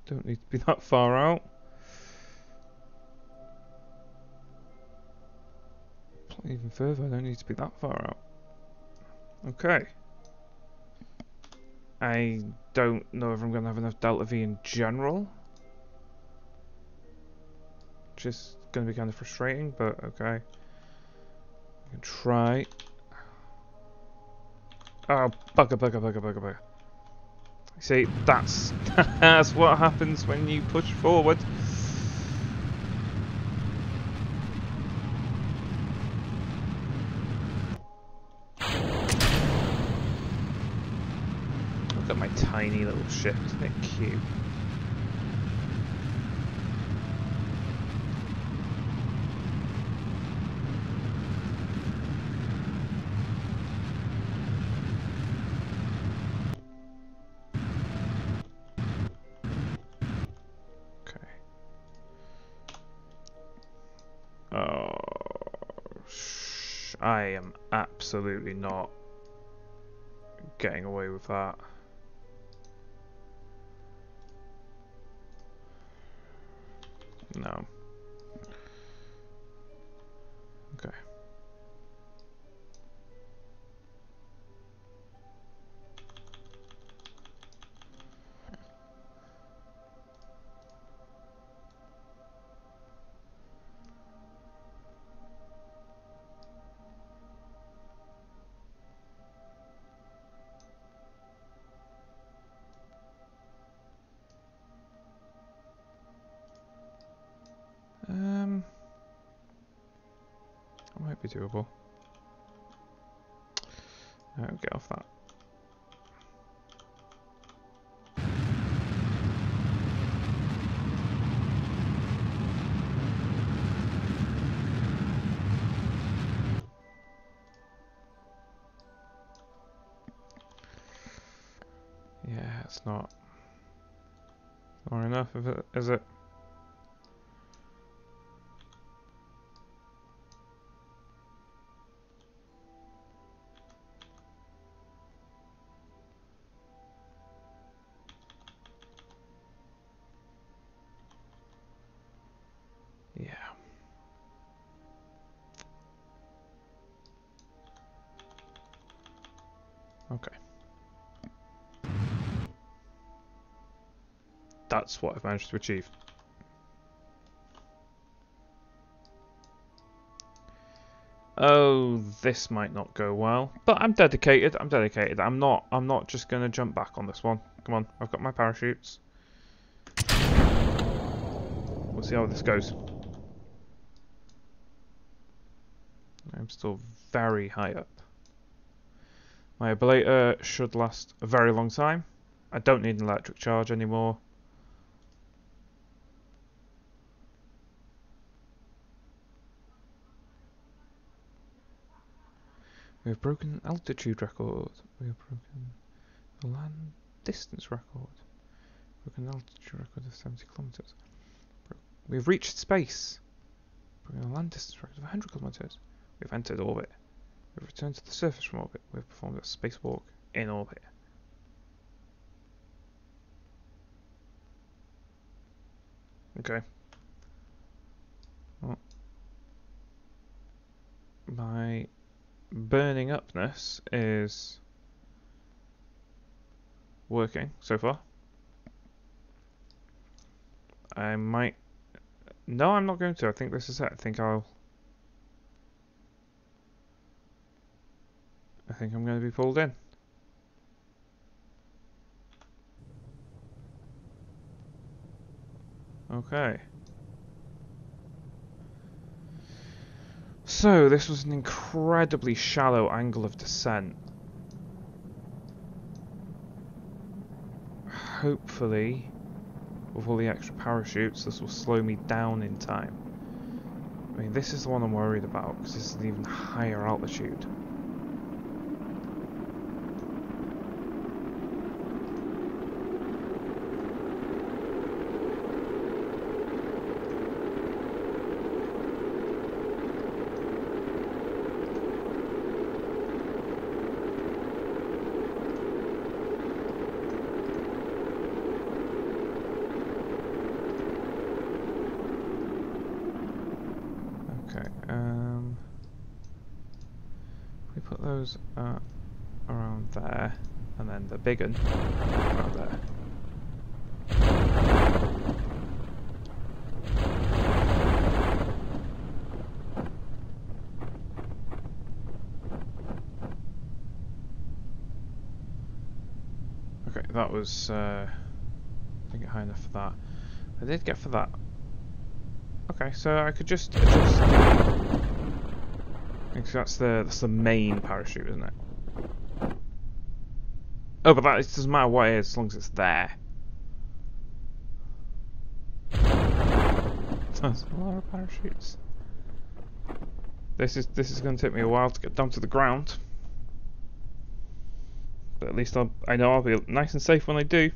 Don't need to be that far out. Even further, I don't need to be that far out. Okay. I don't know if I'm going to have enough delta V in general. Just going to be kind of frustrating, but okay. I can try. Oh, bugger, bugger, bugger, bugger, bugger. See, that's that's what happens when you push forward. Look at my tiny little ship, isn't it cute? I am absolutely not getting away with that. No. Okay. Be doable. No, get off that. Yeah, it's not far enough of it, is it? Okay. That's what I've managed to achieve. Oh, this might not go well. But I'm dedicated, I'm dedicated. I'm not I'm not just gonna jump back on this one. Come on, I've got my parachutes. We'll see how this goes. I'm still very high up. My ablator should last a very long time. I don't need an electric charge anymore. We have broken an altitude record. We have broken a land distance record. Broken an altitude record of seventy kilometers. We have reached space. Broken a land distance record of one hundred kilometers. We have entered orbit. We've returned to the surface from orbit. We've performed a spacewalk in orbit. Okay. Well, my burning upness is working so far. I might... No, I'm not going to. I think this is it. I think I'll... I think I'm going to be pulled in. Okay. So, this was an incredibly shallow angle of descent. Hopefully, with all the extra parachutes, this will slow me down in time. I mean, this is the one I'm worried about, because this is an even higher altitude. Those are around there, and then the big one around there. Okay, that was. Uh, I think high enough for that. I did get for that. Okay, so I could just adjust. That's the that's the main parachute, isn't it? Oh, but that it doesn't matter what it is as long as it's there. That's a lot of parachutes. This is this is going to take me a while to get down to the ground, but at least I'll, I know I'll be nice and safe when I do.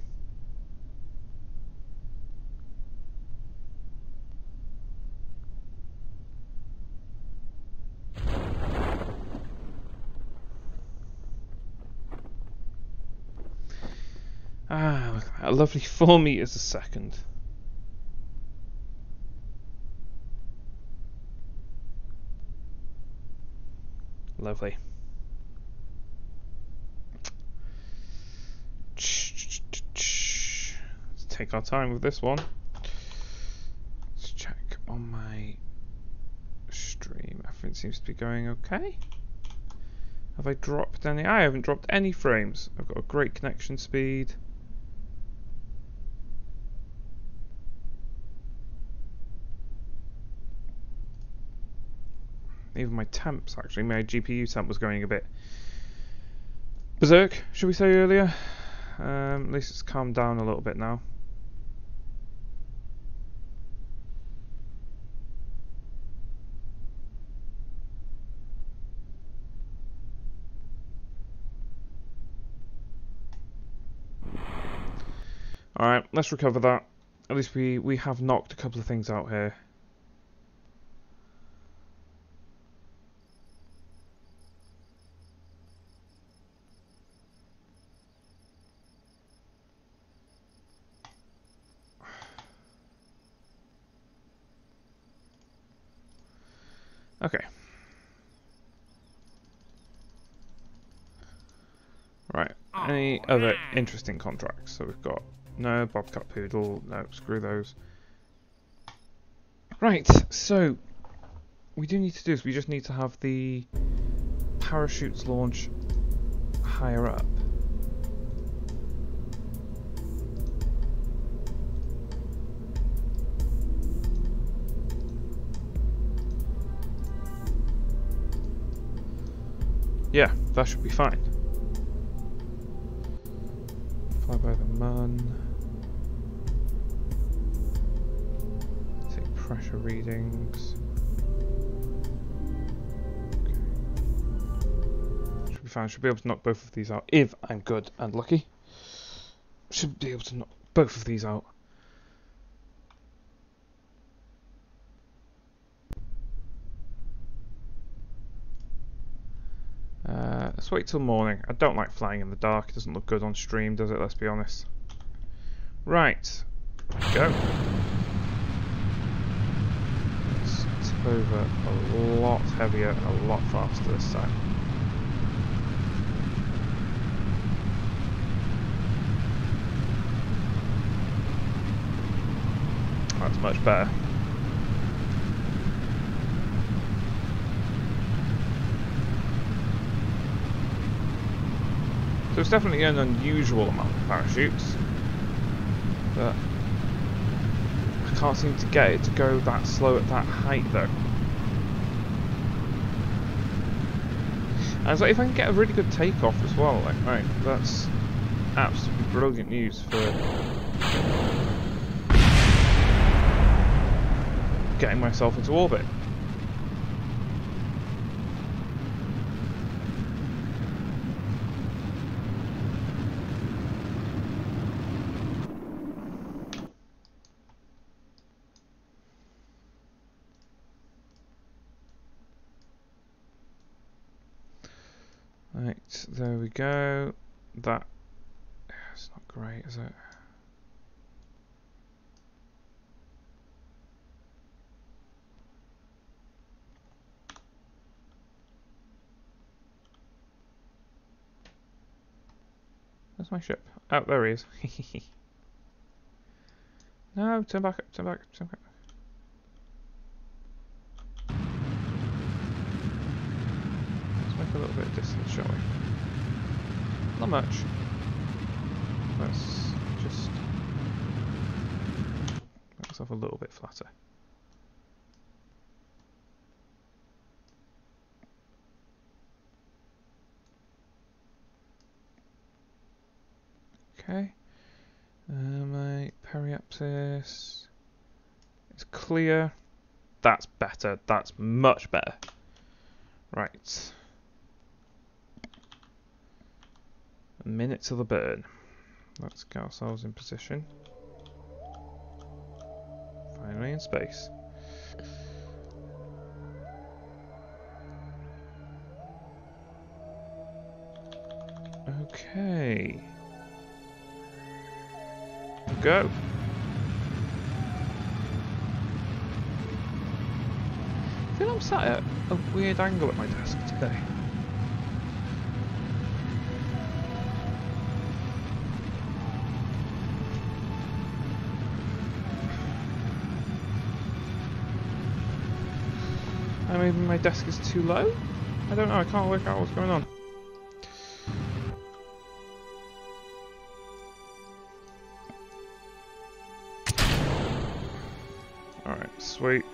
A lovely four meters a second. Lovely. Let's take our time with this one. Let's check on my stream. Everything seems to be going okay. Have I dropped any? I haven't dropped any frames. I've got a great connection speed. Even my temps, actually, my G P U temp was going a bit berserk, should we say, earlier. Um, at least it's calmed down a little bit now. Alright, let's recover that. At least we, we have knocked a couple of things out here. Okay. Right. Any other interesting contracts? So we've got no Bobcat Poodle. No, screw those. Right. So we do need to do this. We just need to have the parachutes launch higher up. Yeah, that should be fine. Fly by the moon. Take pressure readings. Okay. Should be fine. Should be able to knock both of these out if I'm good and lucky. Should be able to knock both of these out. Uh, let's wait till morning. I don't like flying in the dark. It doesn't look good on stream, does it? Let's be honest. Right. Go. Let's tip over a lot heavier and a lot faster this time. That's much better. So it's definitely an unusual amount of parachutes, but I can't seem to get it to go that slow at that height though. And so if I can get a really good takeoff as well, like, right, that's absolutely brilliant news for getting myself into orbit. Right, there we go. That, it's not great, is it? Where's my ship? Oh, there he is. No, turn back up, turn back up, turn back up. A little bit of distance, shall we? Not much. Let's just make myself a little bit flatter. Okay. Uh, my periapsis is clear. That's better. That's much better. Right. Minute to the burn. Let's get ourselves in position. Finally in space. Okay. Go. I feel I'm sat at a weird angle at my desk today. Maybe my desk is too low? I don't know, I can't work out what's going on. Alright, sweet.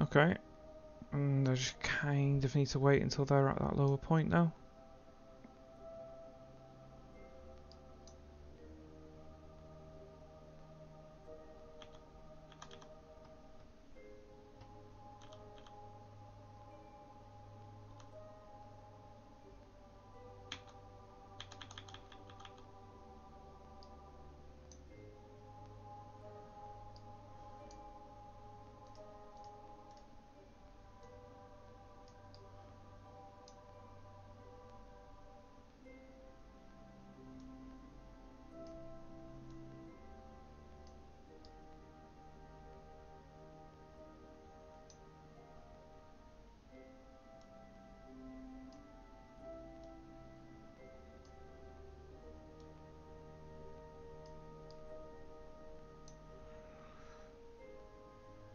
Okay, and I just kind of need to wait until they're at that lower point now.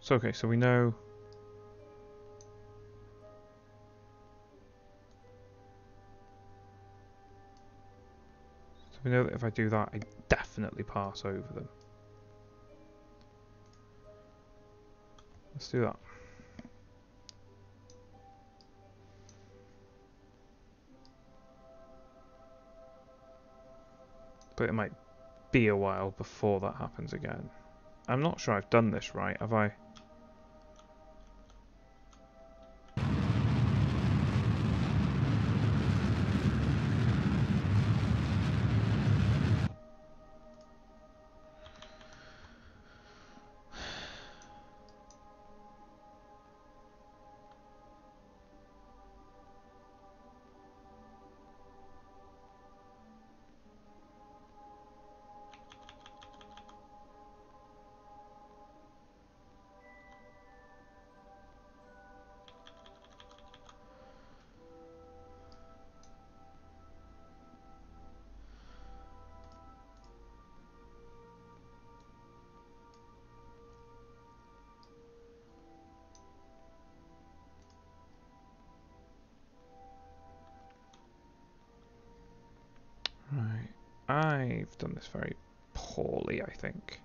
So okay, so we know so we know that if I do that I definitely pass over them. Let's do that. but it might be a while before that happens again. I'm not sure I've done this right, have I? I've done this very poorly, I think.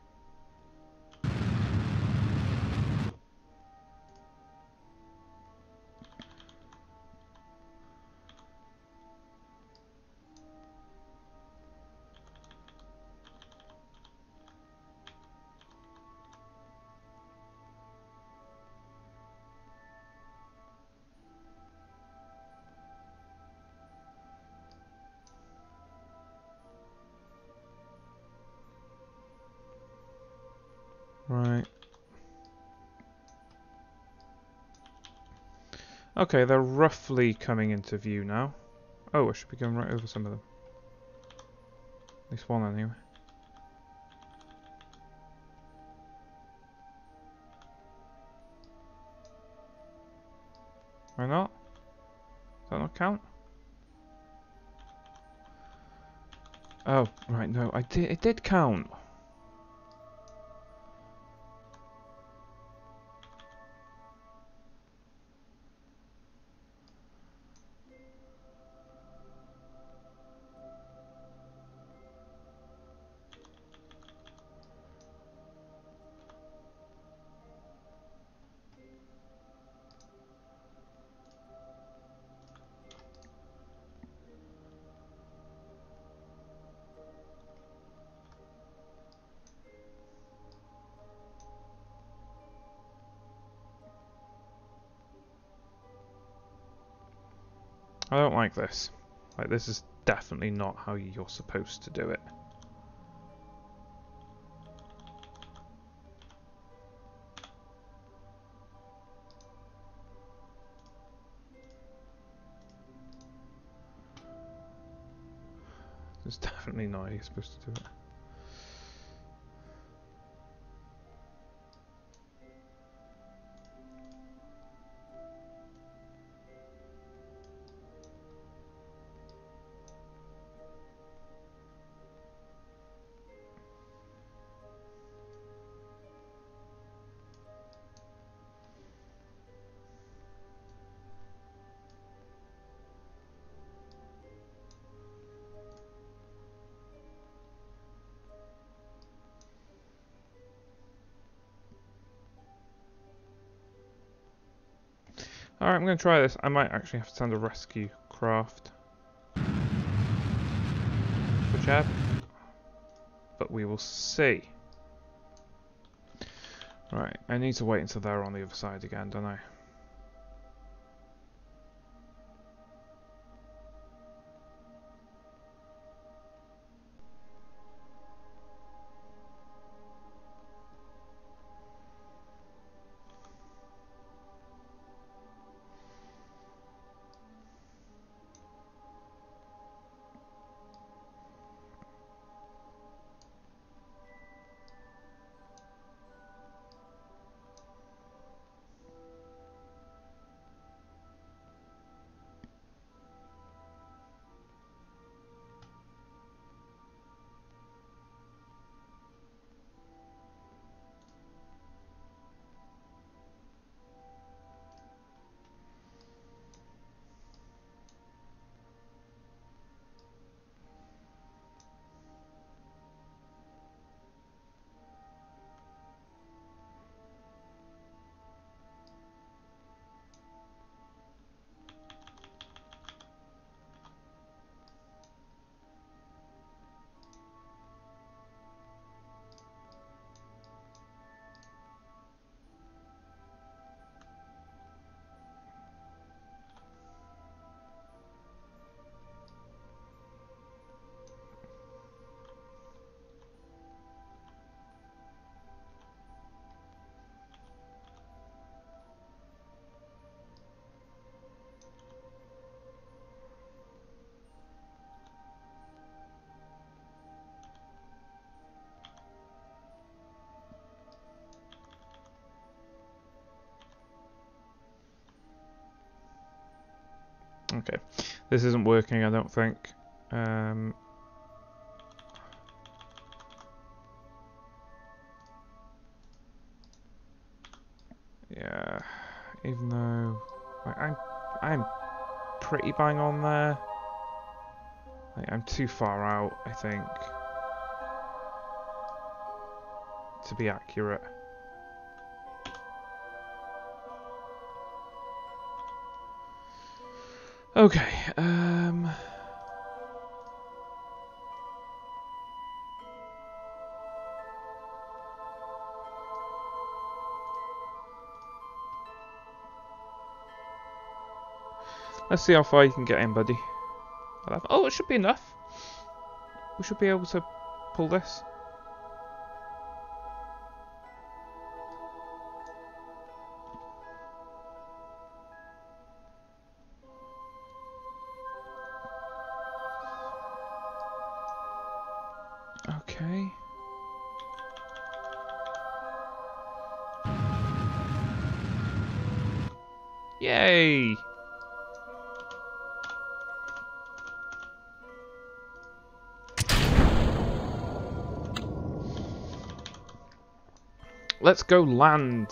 Right. Okay, they're roughly coming into view now. Oh, I should be going right over some of them. At least one anyway. Why not? Does that not count? Oh, right, no, I did it did count. I don't like this. Like, this is definitely not how you're supposed to do it. It's definitely not how you're supposed to do it. Alright, I'm going to try this. I might actually have to send a rescue craft for Jeb, but we will see. Right, I need to wait until they're on the other side again, don't I? Okay, this isn't working, I don't think. Um, yeah, even though like, I'm I'm pretty bang on there. Like, I'm too far out, I think, to be accurate. Okay, um... let's see how far you can get in, buddy. Oh, it should be enough. We should be able to pull this. Okay. Yay! Let's go land.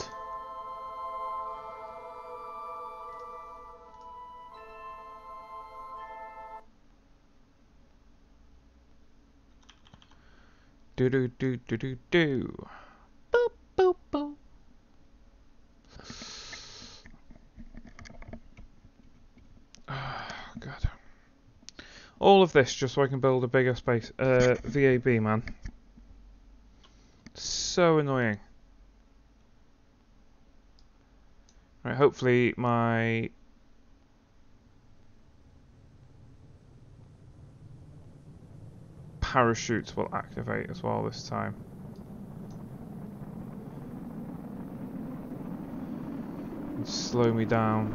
Do do do do do do. Boop boop boop. Oh god. All of this just so I can build a bigger space. Uh, V A B, man. So annoying. Right, hopefully my parachutes will activate as well this time. And slow me down.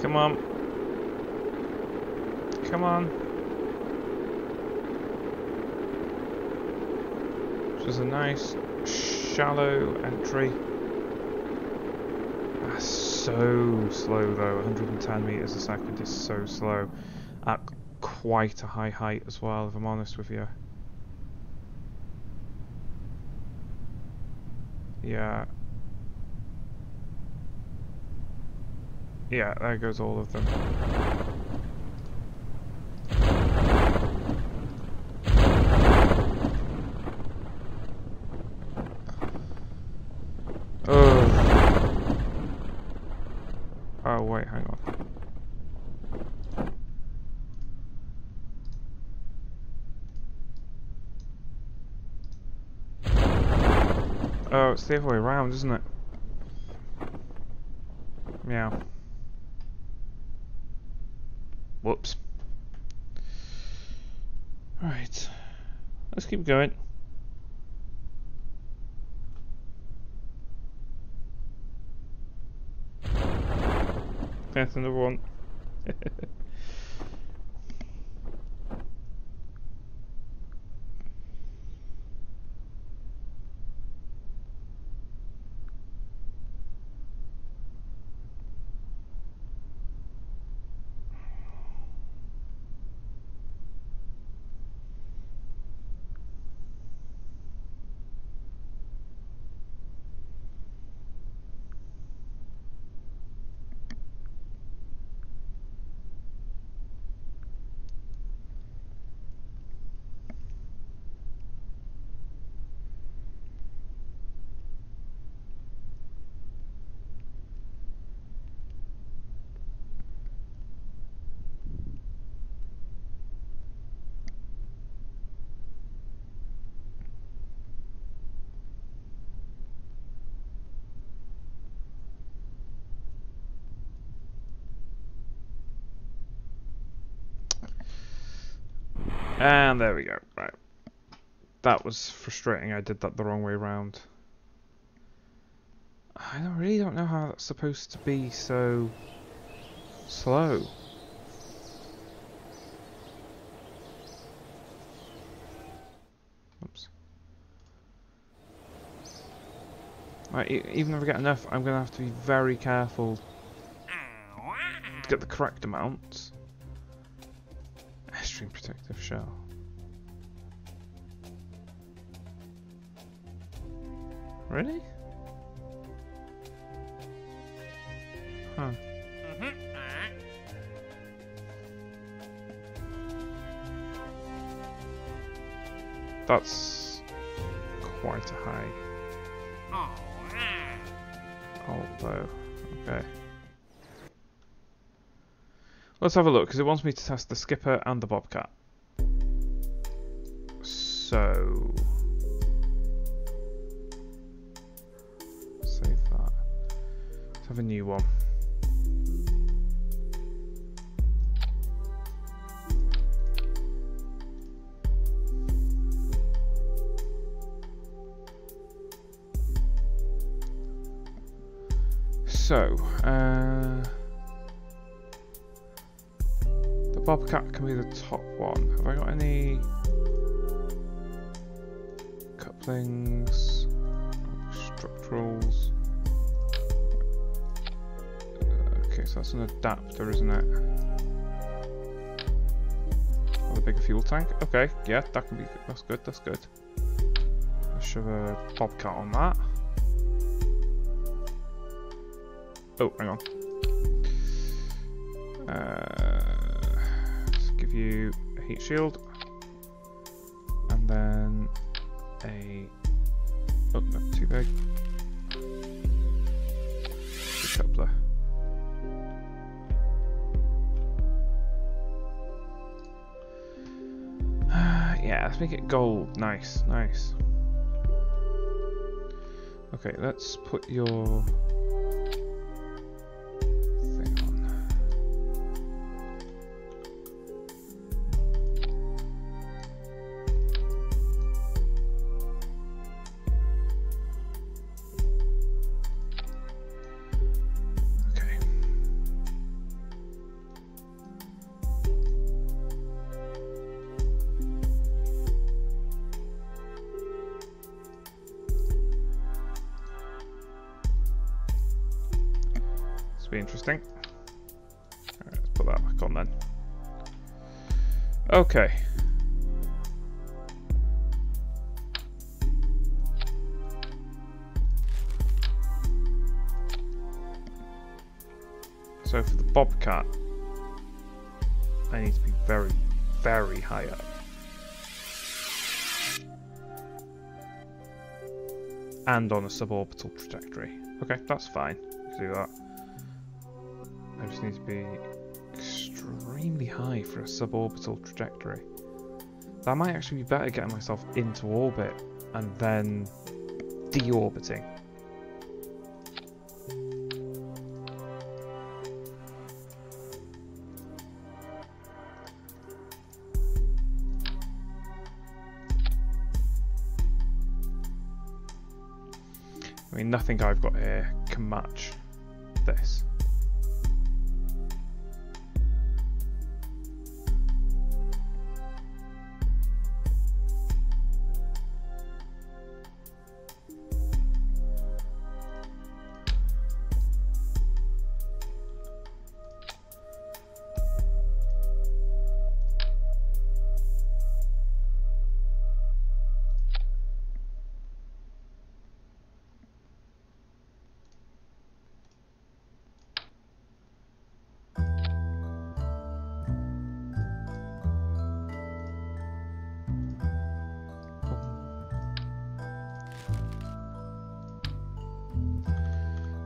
Come on. Come on. Which is a nice shallow entry. So slow though, one hundred ten meters a second is so slow, at quite a high height as well, if I'm honest with you. Yeah. Yeah, there goes all of them. Oh, it's the other way around, isn't it? Yeah. Whoops. Alright. Let's keep going. That's another one. And there we go, right. That was frustrating, I did that the wrong way around. I don't, really don't know how that's supposed to be so slow. Oops. Right, even if I get enough, I'm going to have to be very careful to get the correct amount. Extreme protective shell. Really? Huh. That's quite a high. Although, okay. Let's have a look, because it wants me to test the skipper and the bobcat. So... save that. Let's have a new one. So, uh... Bobcat can be the top one. Have I got any couplings, structurals? Okay, so that's an adapter, isn't it? Oh, the bigger fuel tank. Okay, yeah, that can be. That's good. That's good. Let's shove a Bobcat on that. Oh, hang on. Uh. You a heat shield and then a oh no, too big decoupler. Yeah, let's make it gold. Nice, nice. Okay, let's put your be interesting. Alright, let's put that back on then. Okay. So for the Bobcat, I need to be very, very high up. And on a suborbital trajectory. Okay, that's fine. We can do that. I just need to be extremely high for a suborbital trajectory. That might actually be better, getting myself into orbit and then deorbiting. I mean, nothing I've got here can match this.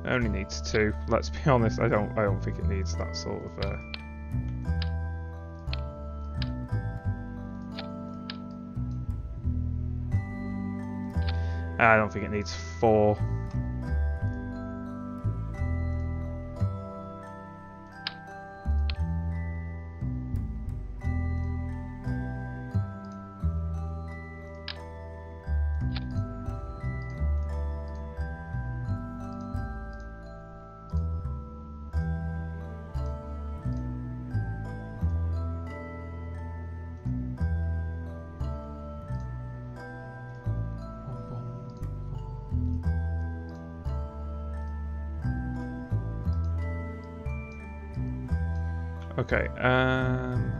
Only needs two. Let's be honest. I don't. I don't think it needs that sort of. Uh... I don't think it needs four. Okay, um,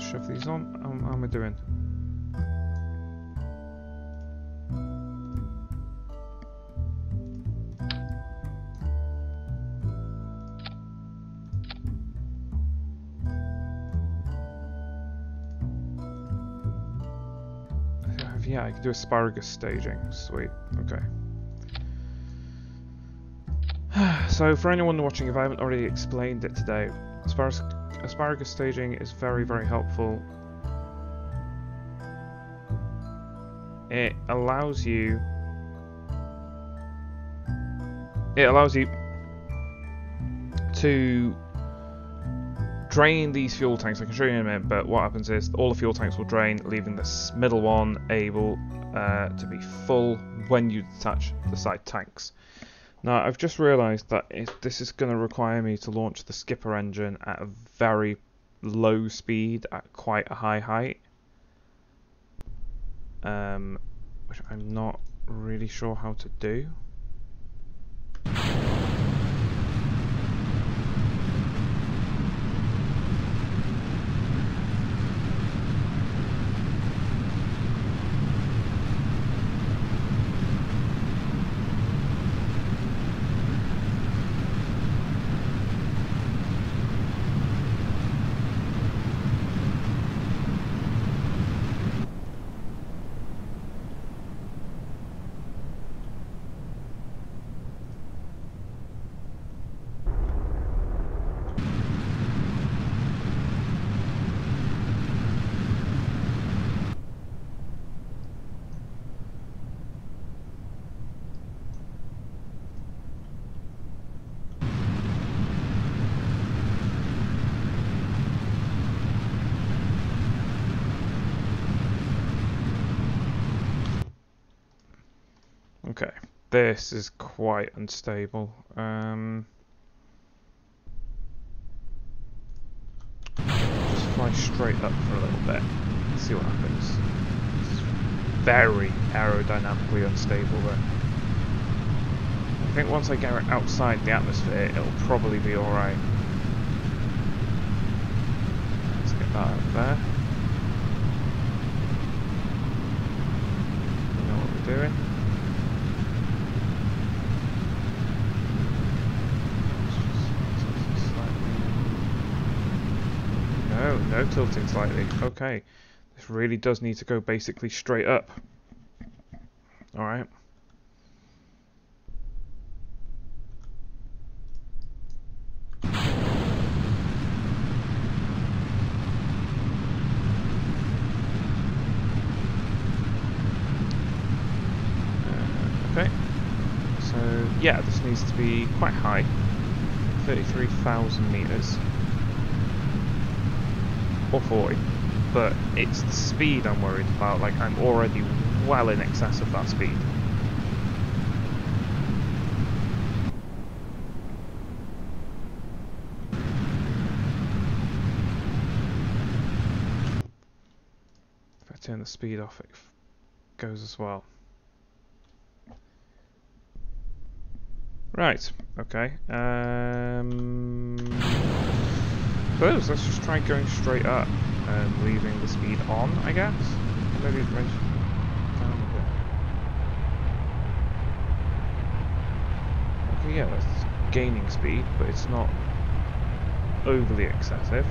shove these on. How, how am I doing? Yeah, I can do asparagus staging. Sweet. Okay. So, for anyone watching, if I haven't already explained it today, asparagus, asparagus staging is very, very helpful. It allows you... It allows you to drain these fuel tanks. I can show you in a minute, but what happens is all the fuel tanks will drain, leaving this middle one able uh, to be full when you detach the side tanks. Now, I've just realised that it, this is going to require me to launch the skipper engine at a very low speed at quite a high height, um, which I'm not really sure how to do. Okay, this is quite unstable. Um, just fly straight up for a little bit and see what happens. It's very aerodynamically unstable there. I think once I get it outside the atmosphere, it'll probably be alright. Let's get that out there. You know what we're doing. No, no tilting slightly. Okay, this really does need to go basically straight up. Alright. Uh, okay, so yeah, this needs to be quite high, thirty-three thousand meters. Or forty, but it's the speed I'm worried about. Like, I'm already well in excess of that speed. If I turn the speed off, it goes as well. Right, okay. Um... Let's just try going straight up and leaving the speed on, I guess. Maybe down a bit. Okay, yeah, that's gaining speed, but it's not overly excessive.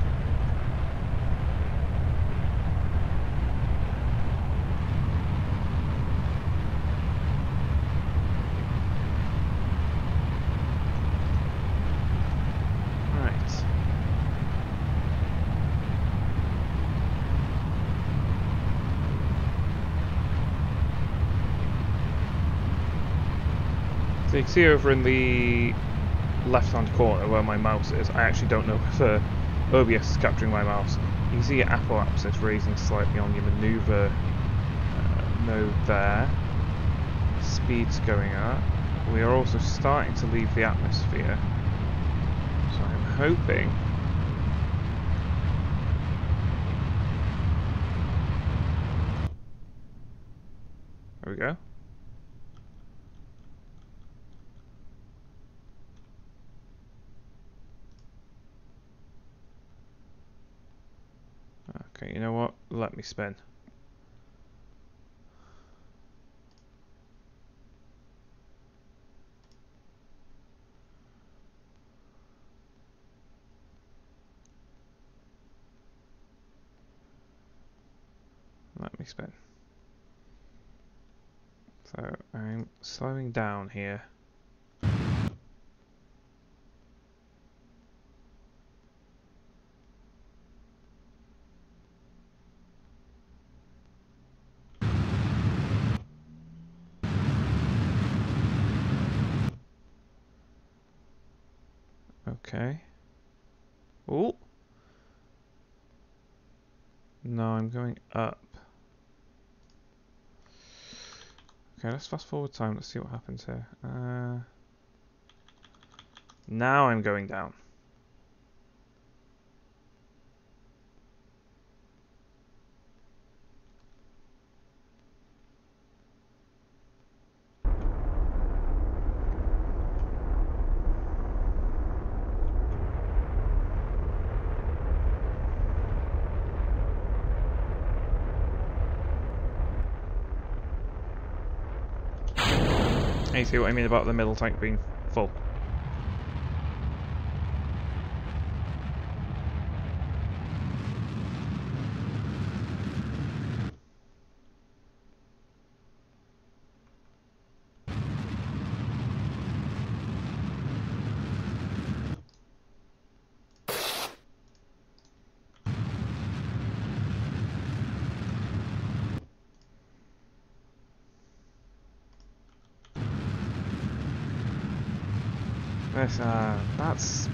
So you can see over in the left-hand corner where my mouse is, I actually don't know if uh, O B S is capturing my mouse. You can see your apoapsis raising slightly on your manoeuvre uh, node there. Speed's going up. We are also starting to leave the atmosphere. So I'm hoping... There we go. let me spin. Let me spin. So I'm slowing down here. Okay. Oh. No, I'm going up. Okay, let's fast forward time. Let's see what happens here. Uh, now I'm going down. You see what I mean about the middle tank being full. Uh, that's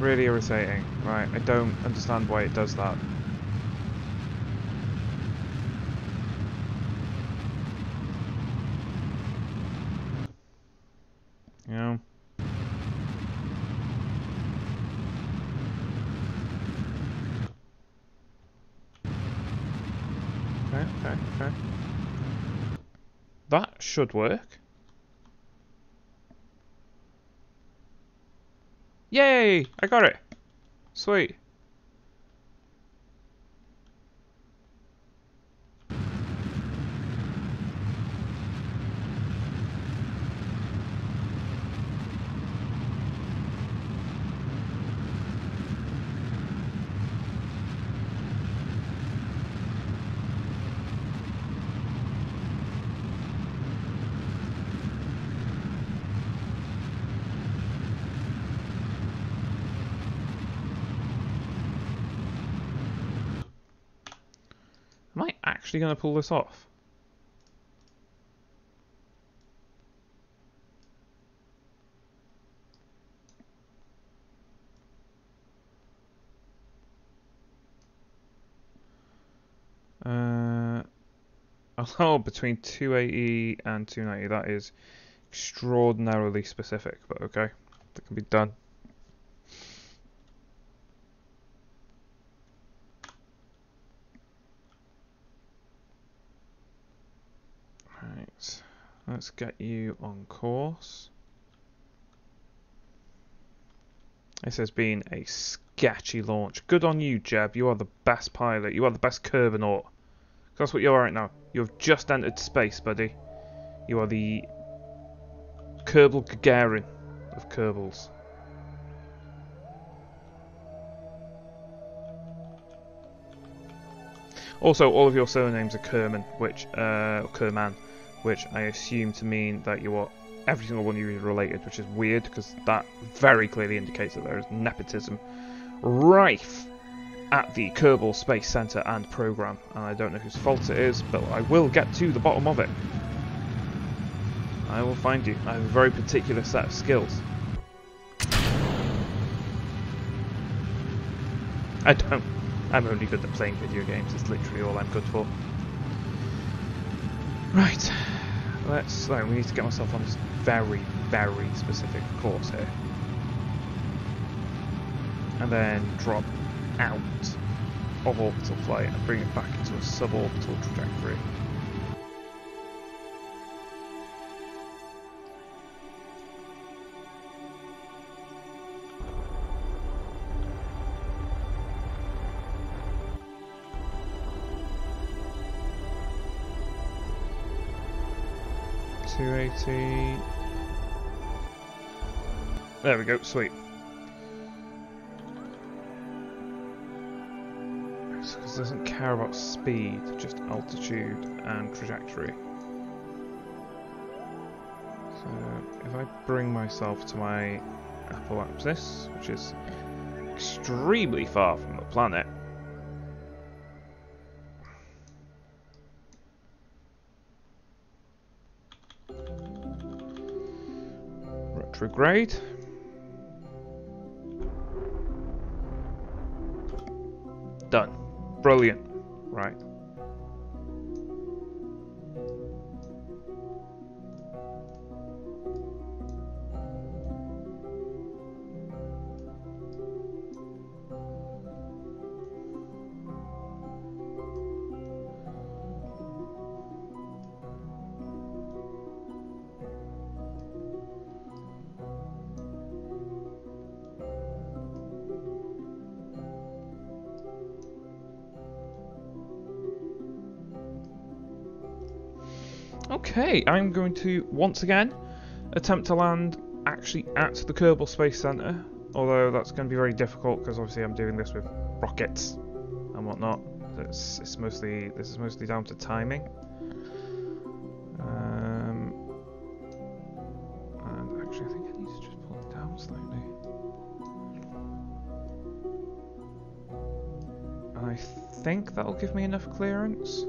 really irritating. Right, I don't understand why it does that. You know? Okay, okay, okay. That should work. Yay! I got it! Sweet. Am I actually going to pull this off? Uh, oh, between two eighty and two ninety. That is extraordinarily specific, but okay. That can be done. Let's get you on course. This has been a sketchy launch. Good on you, Jeb. You are the best pilot. You are the best Kermanaut. That's what you are right now. You have just entered space, buddy. You are the Kerbal Gagarin of Kerbals. Also, all of your surnames are Kerman, which uh, Kerman. Which I assume to mean that you are, every single one of you is related, which is weird because that very clearly indicates that there is nepotism rife at the Kerbal Space Center and program, and I don't know whose fault it is, but I will get to the bottom of it. I will find you. I have a very particular set of skills. I don't. I'm only good at playing video games. It's literally all I'm good for. Right, let's. Right, we need to get myself on this very, very specific course here. And then drop out of orbital flight and bring it back into a suborbital trajectory. two eighty. There we go, sweet. It's because it doesn't care about speed, just altitude and trajectory. So if I bring myself to my apple-axis, which is extremely far from the planet, retrograde. Done. Brilliant. Right. Okay, I'm going to once again attempt to land actually at the Kerbal Space Center, although that's going to be very difficult because obviously I'm doing this with rockets and whatnot. So it's, it's mostly this is mostly down to timing. Um, and actually, I think I need to just pull it down slightly. And I think that'll give me enough clearance.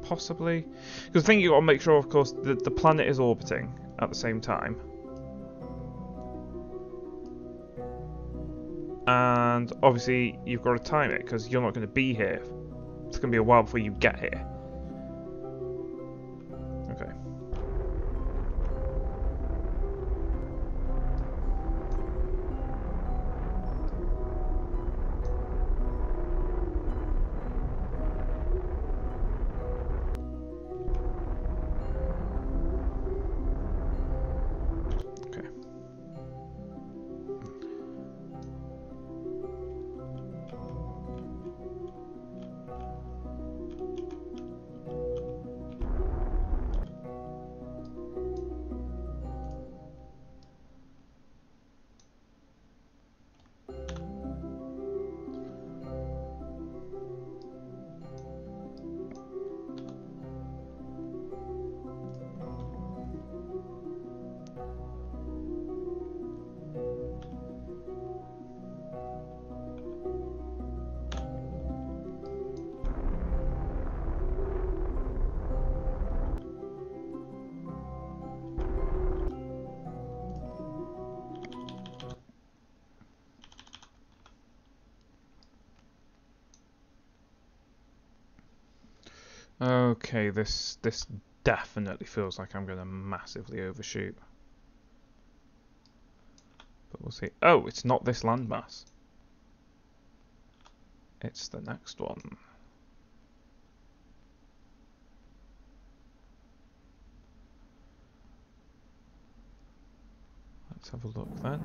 Possibly, because the thing you got to make sure, of course, that the planet is orbiting at the same time, and obviously you've got to time it because you're not going to be here. It's going to be a while before you get here. Okay. Okay, this this definitely feels like I'm going to massively overshoot. But we'll see. Oh, it's not this landmass. It's the next one. Let's have a look then.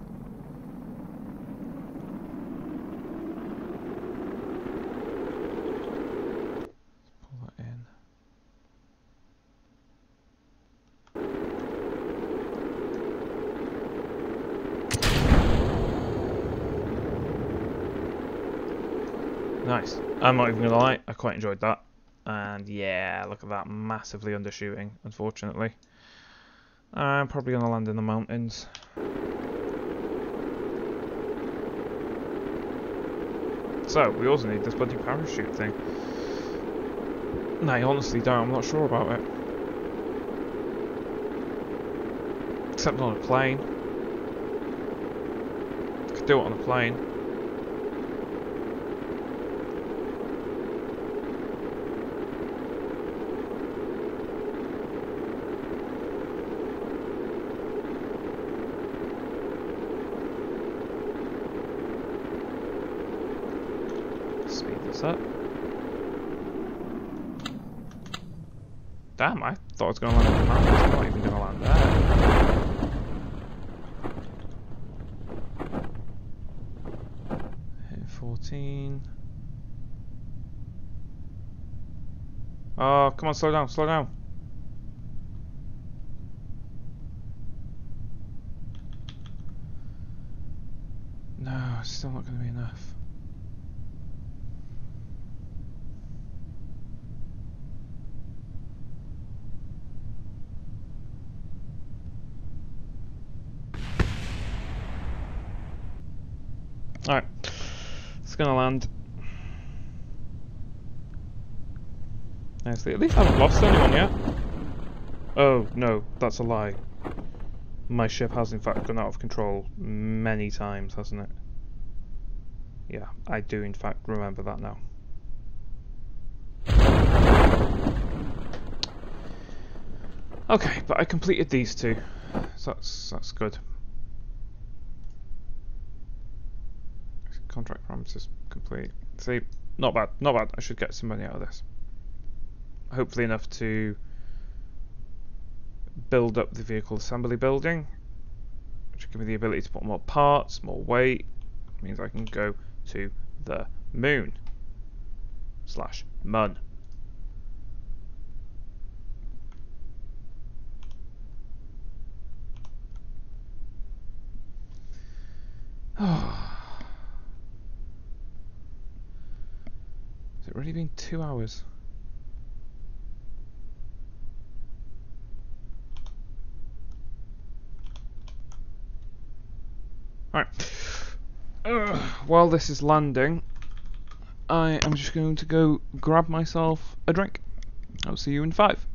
Nice. I'm not even gonna lie, I quite enjoyed that. And yeah, look at that, massively undershooting, unfortunately. I'm probably gonna land in the mountains. So, we also need this bloody parachute thing. And I honestly don't, I'm not sure about it. Except on a plane. I could do it on a plane. Up. Damn, I thought I was going to land on the mountains. I'm not even going to land there. Hit fourteen. Oh, come on, slow down, slow down. still not going to be enough. Alright, it's going to land. Nicely. At least I haven't lost anyone yet. Oh, no, that's a lie. My ship has in fact gone out of control many times, hasn't it? Yeah, I do in fact remember that now. Okay, but I completed these two, so that's, that's good. Contract promises complete. See, not bad, not bad. I should get some money out of this. Hopefully enough to build up the vehicle assembly building, which will give me the ability to put more parts, more weight. It means I can go to the moon. Slash mun. Oh. Has it really been two hours? Alright. Uh, while this is landing, I am just going to go grab myself a drink. I'll see you in five.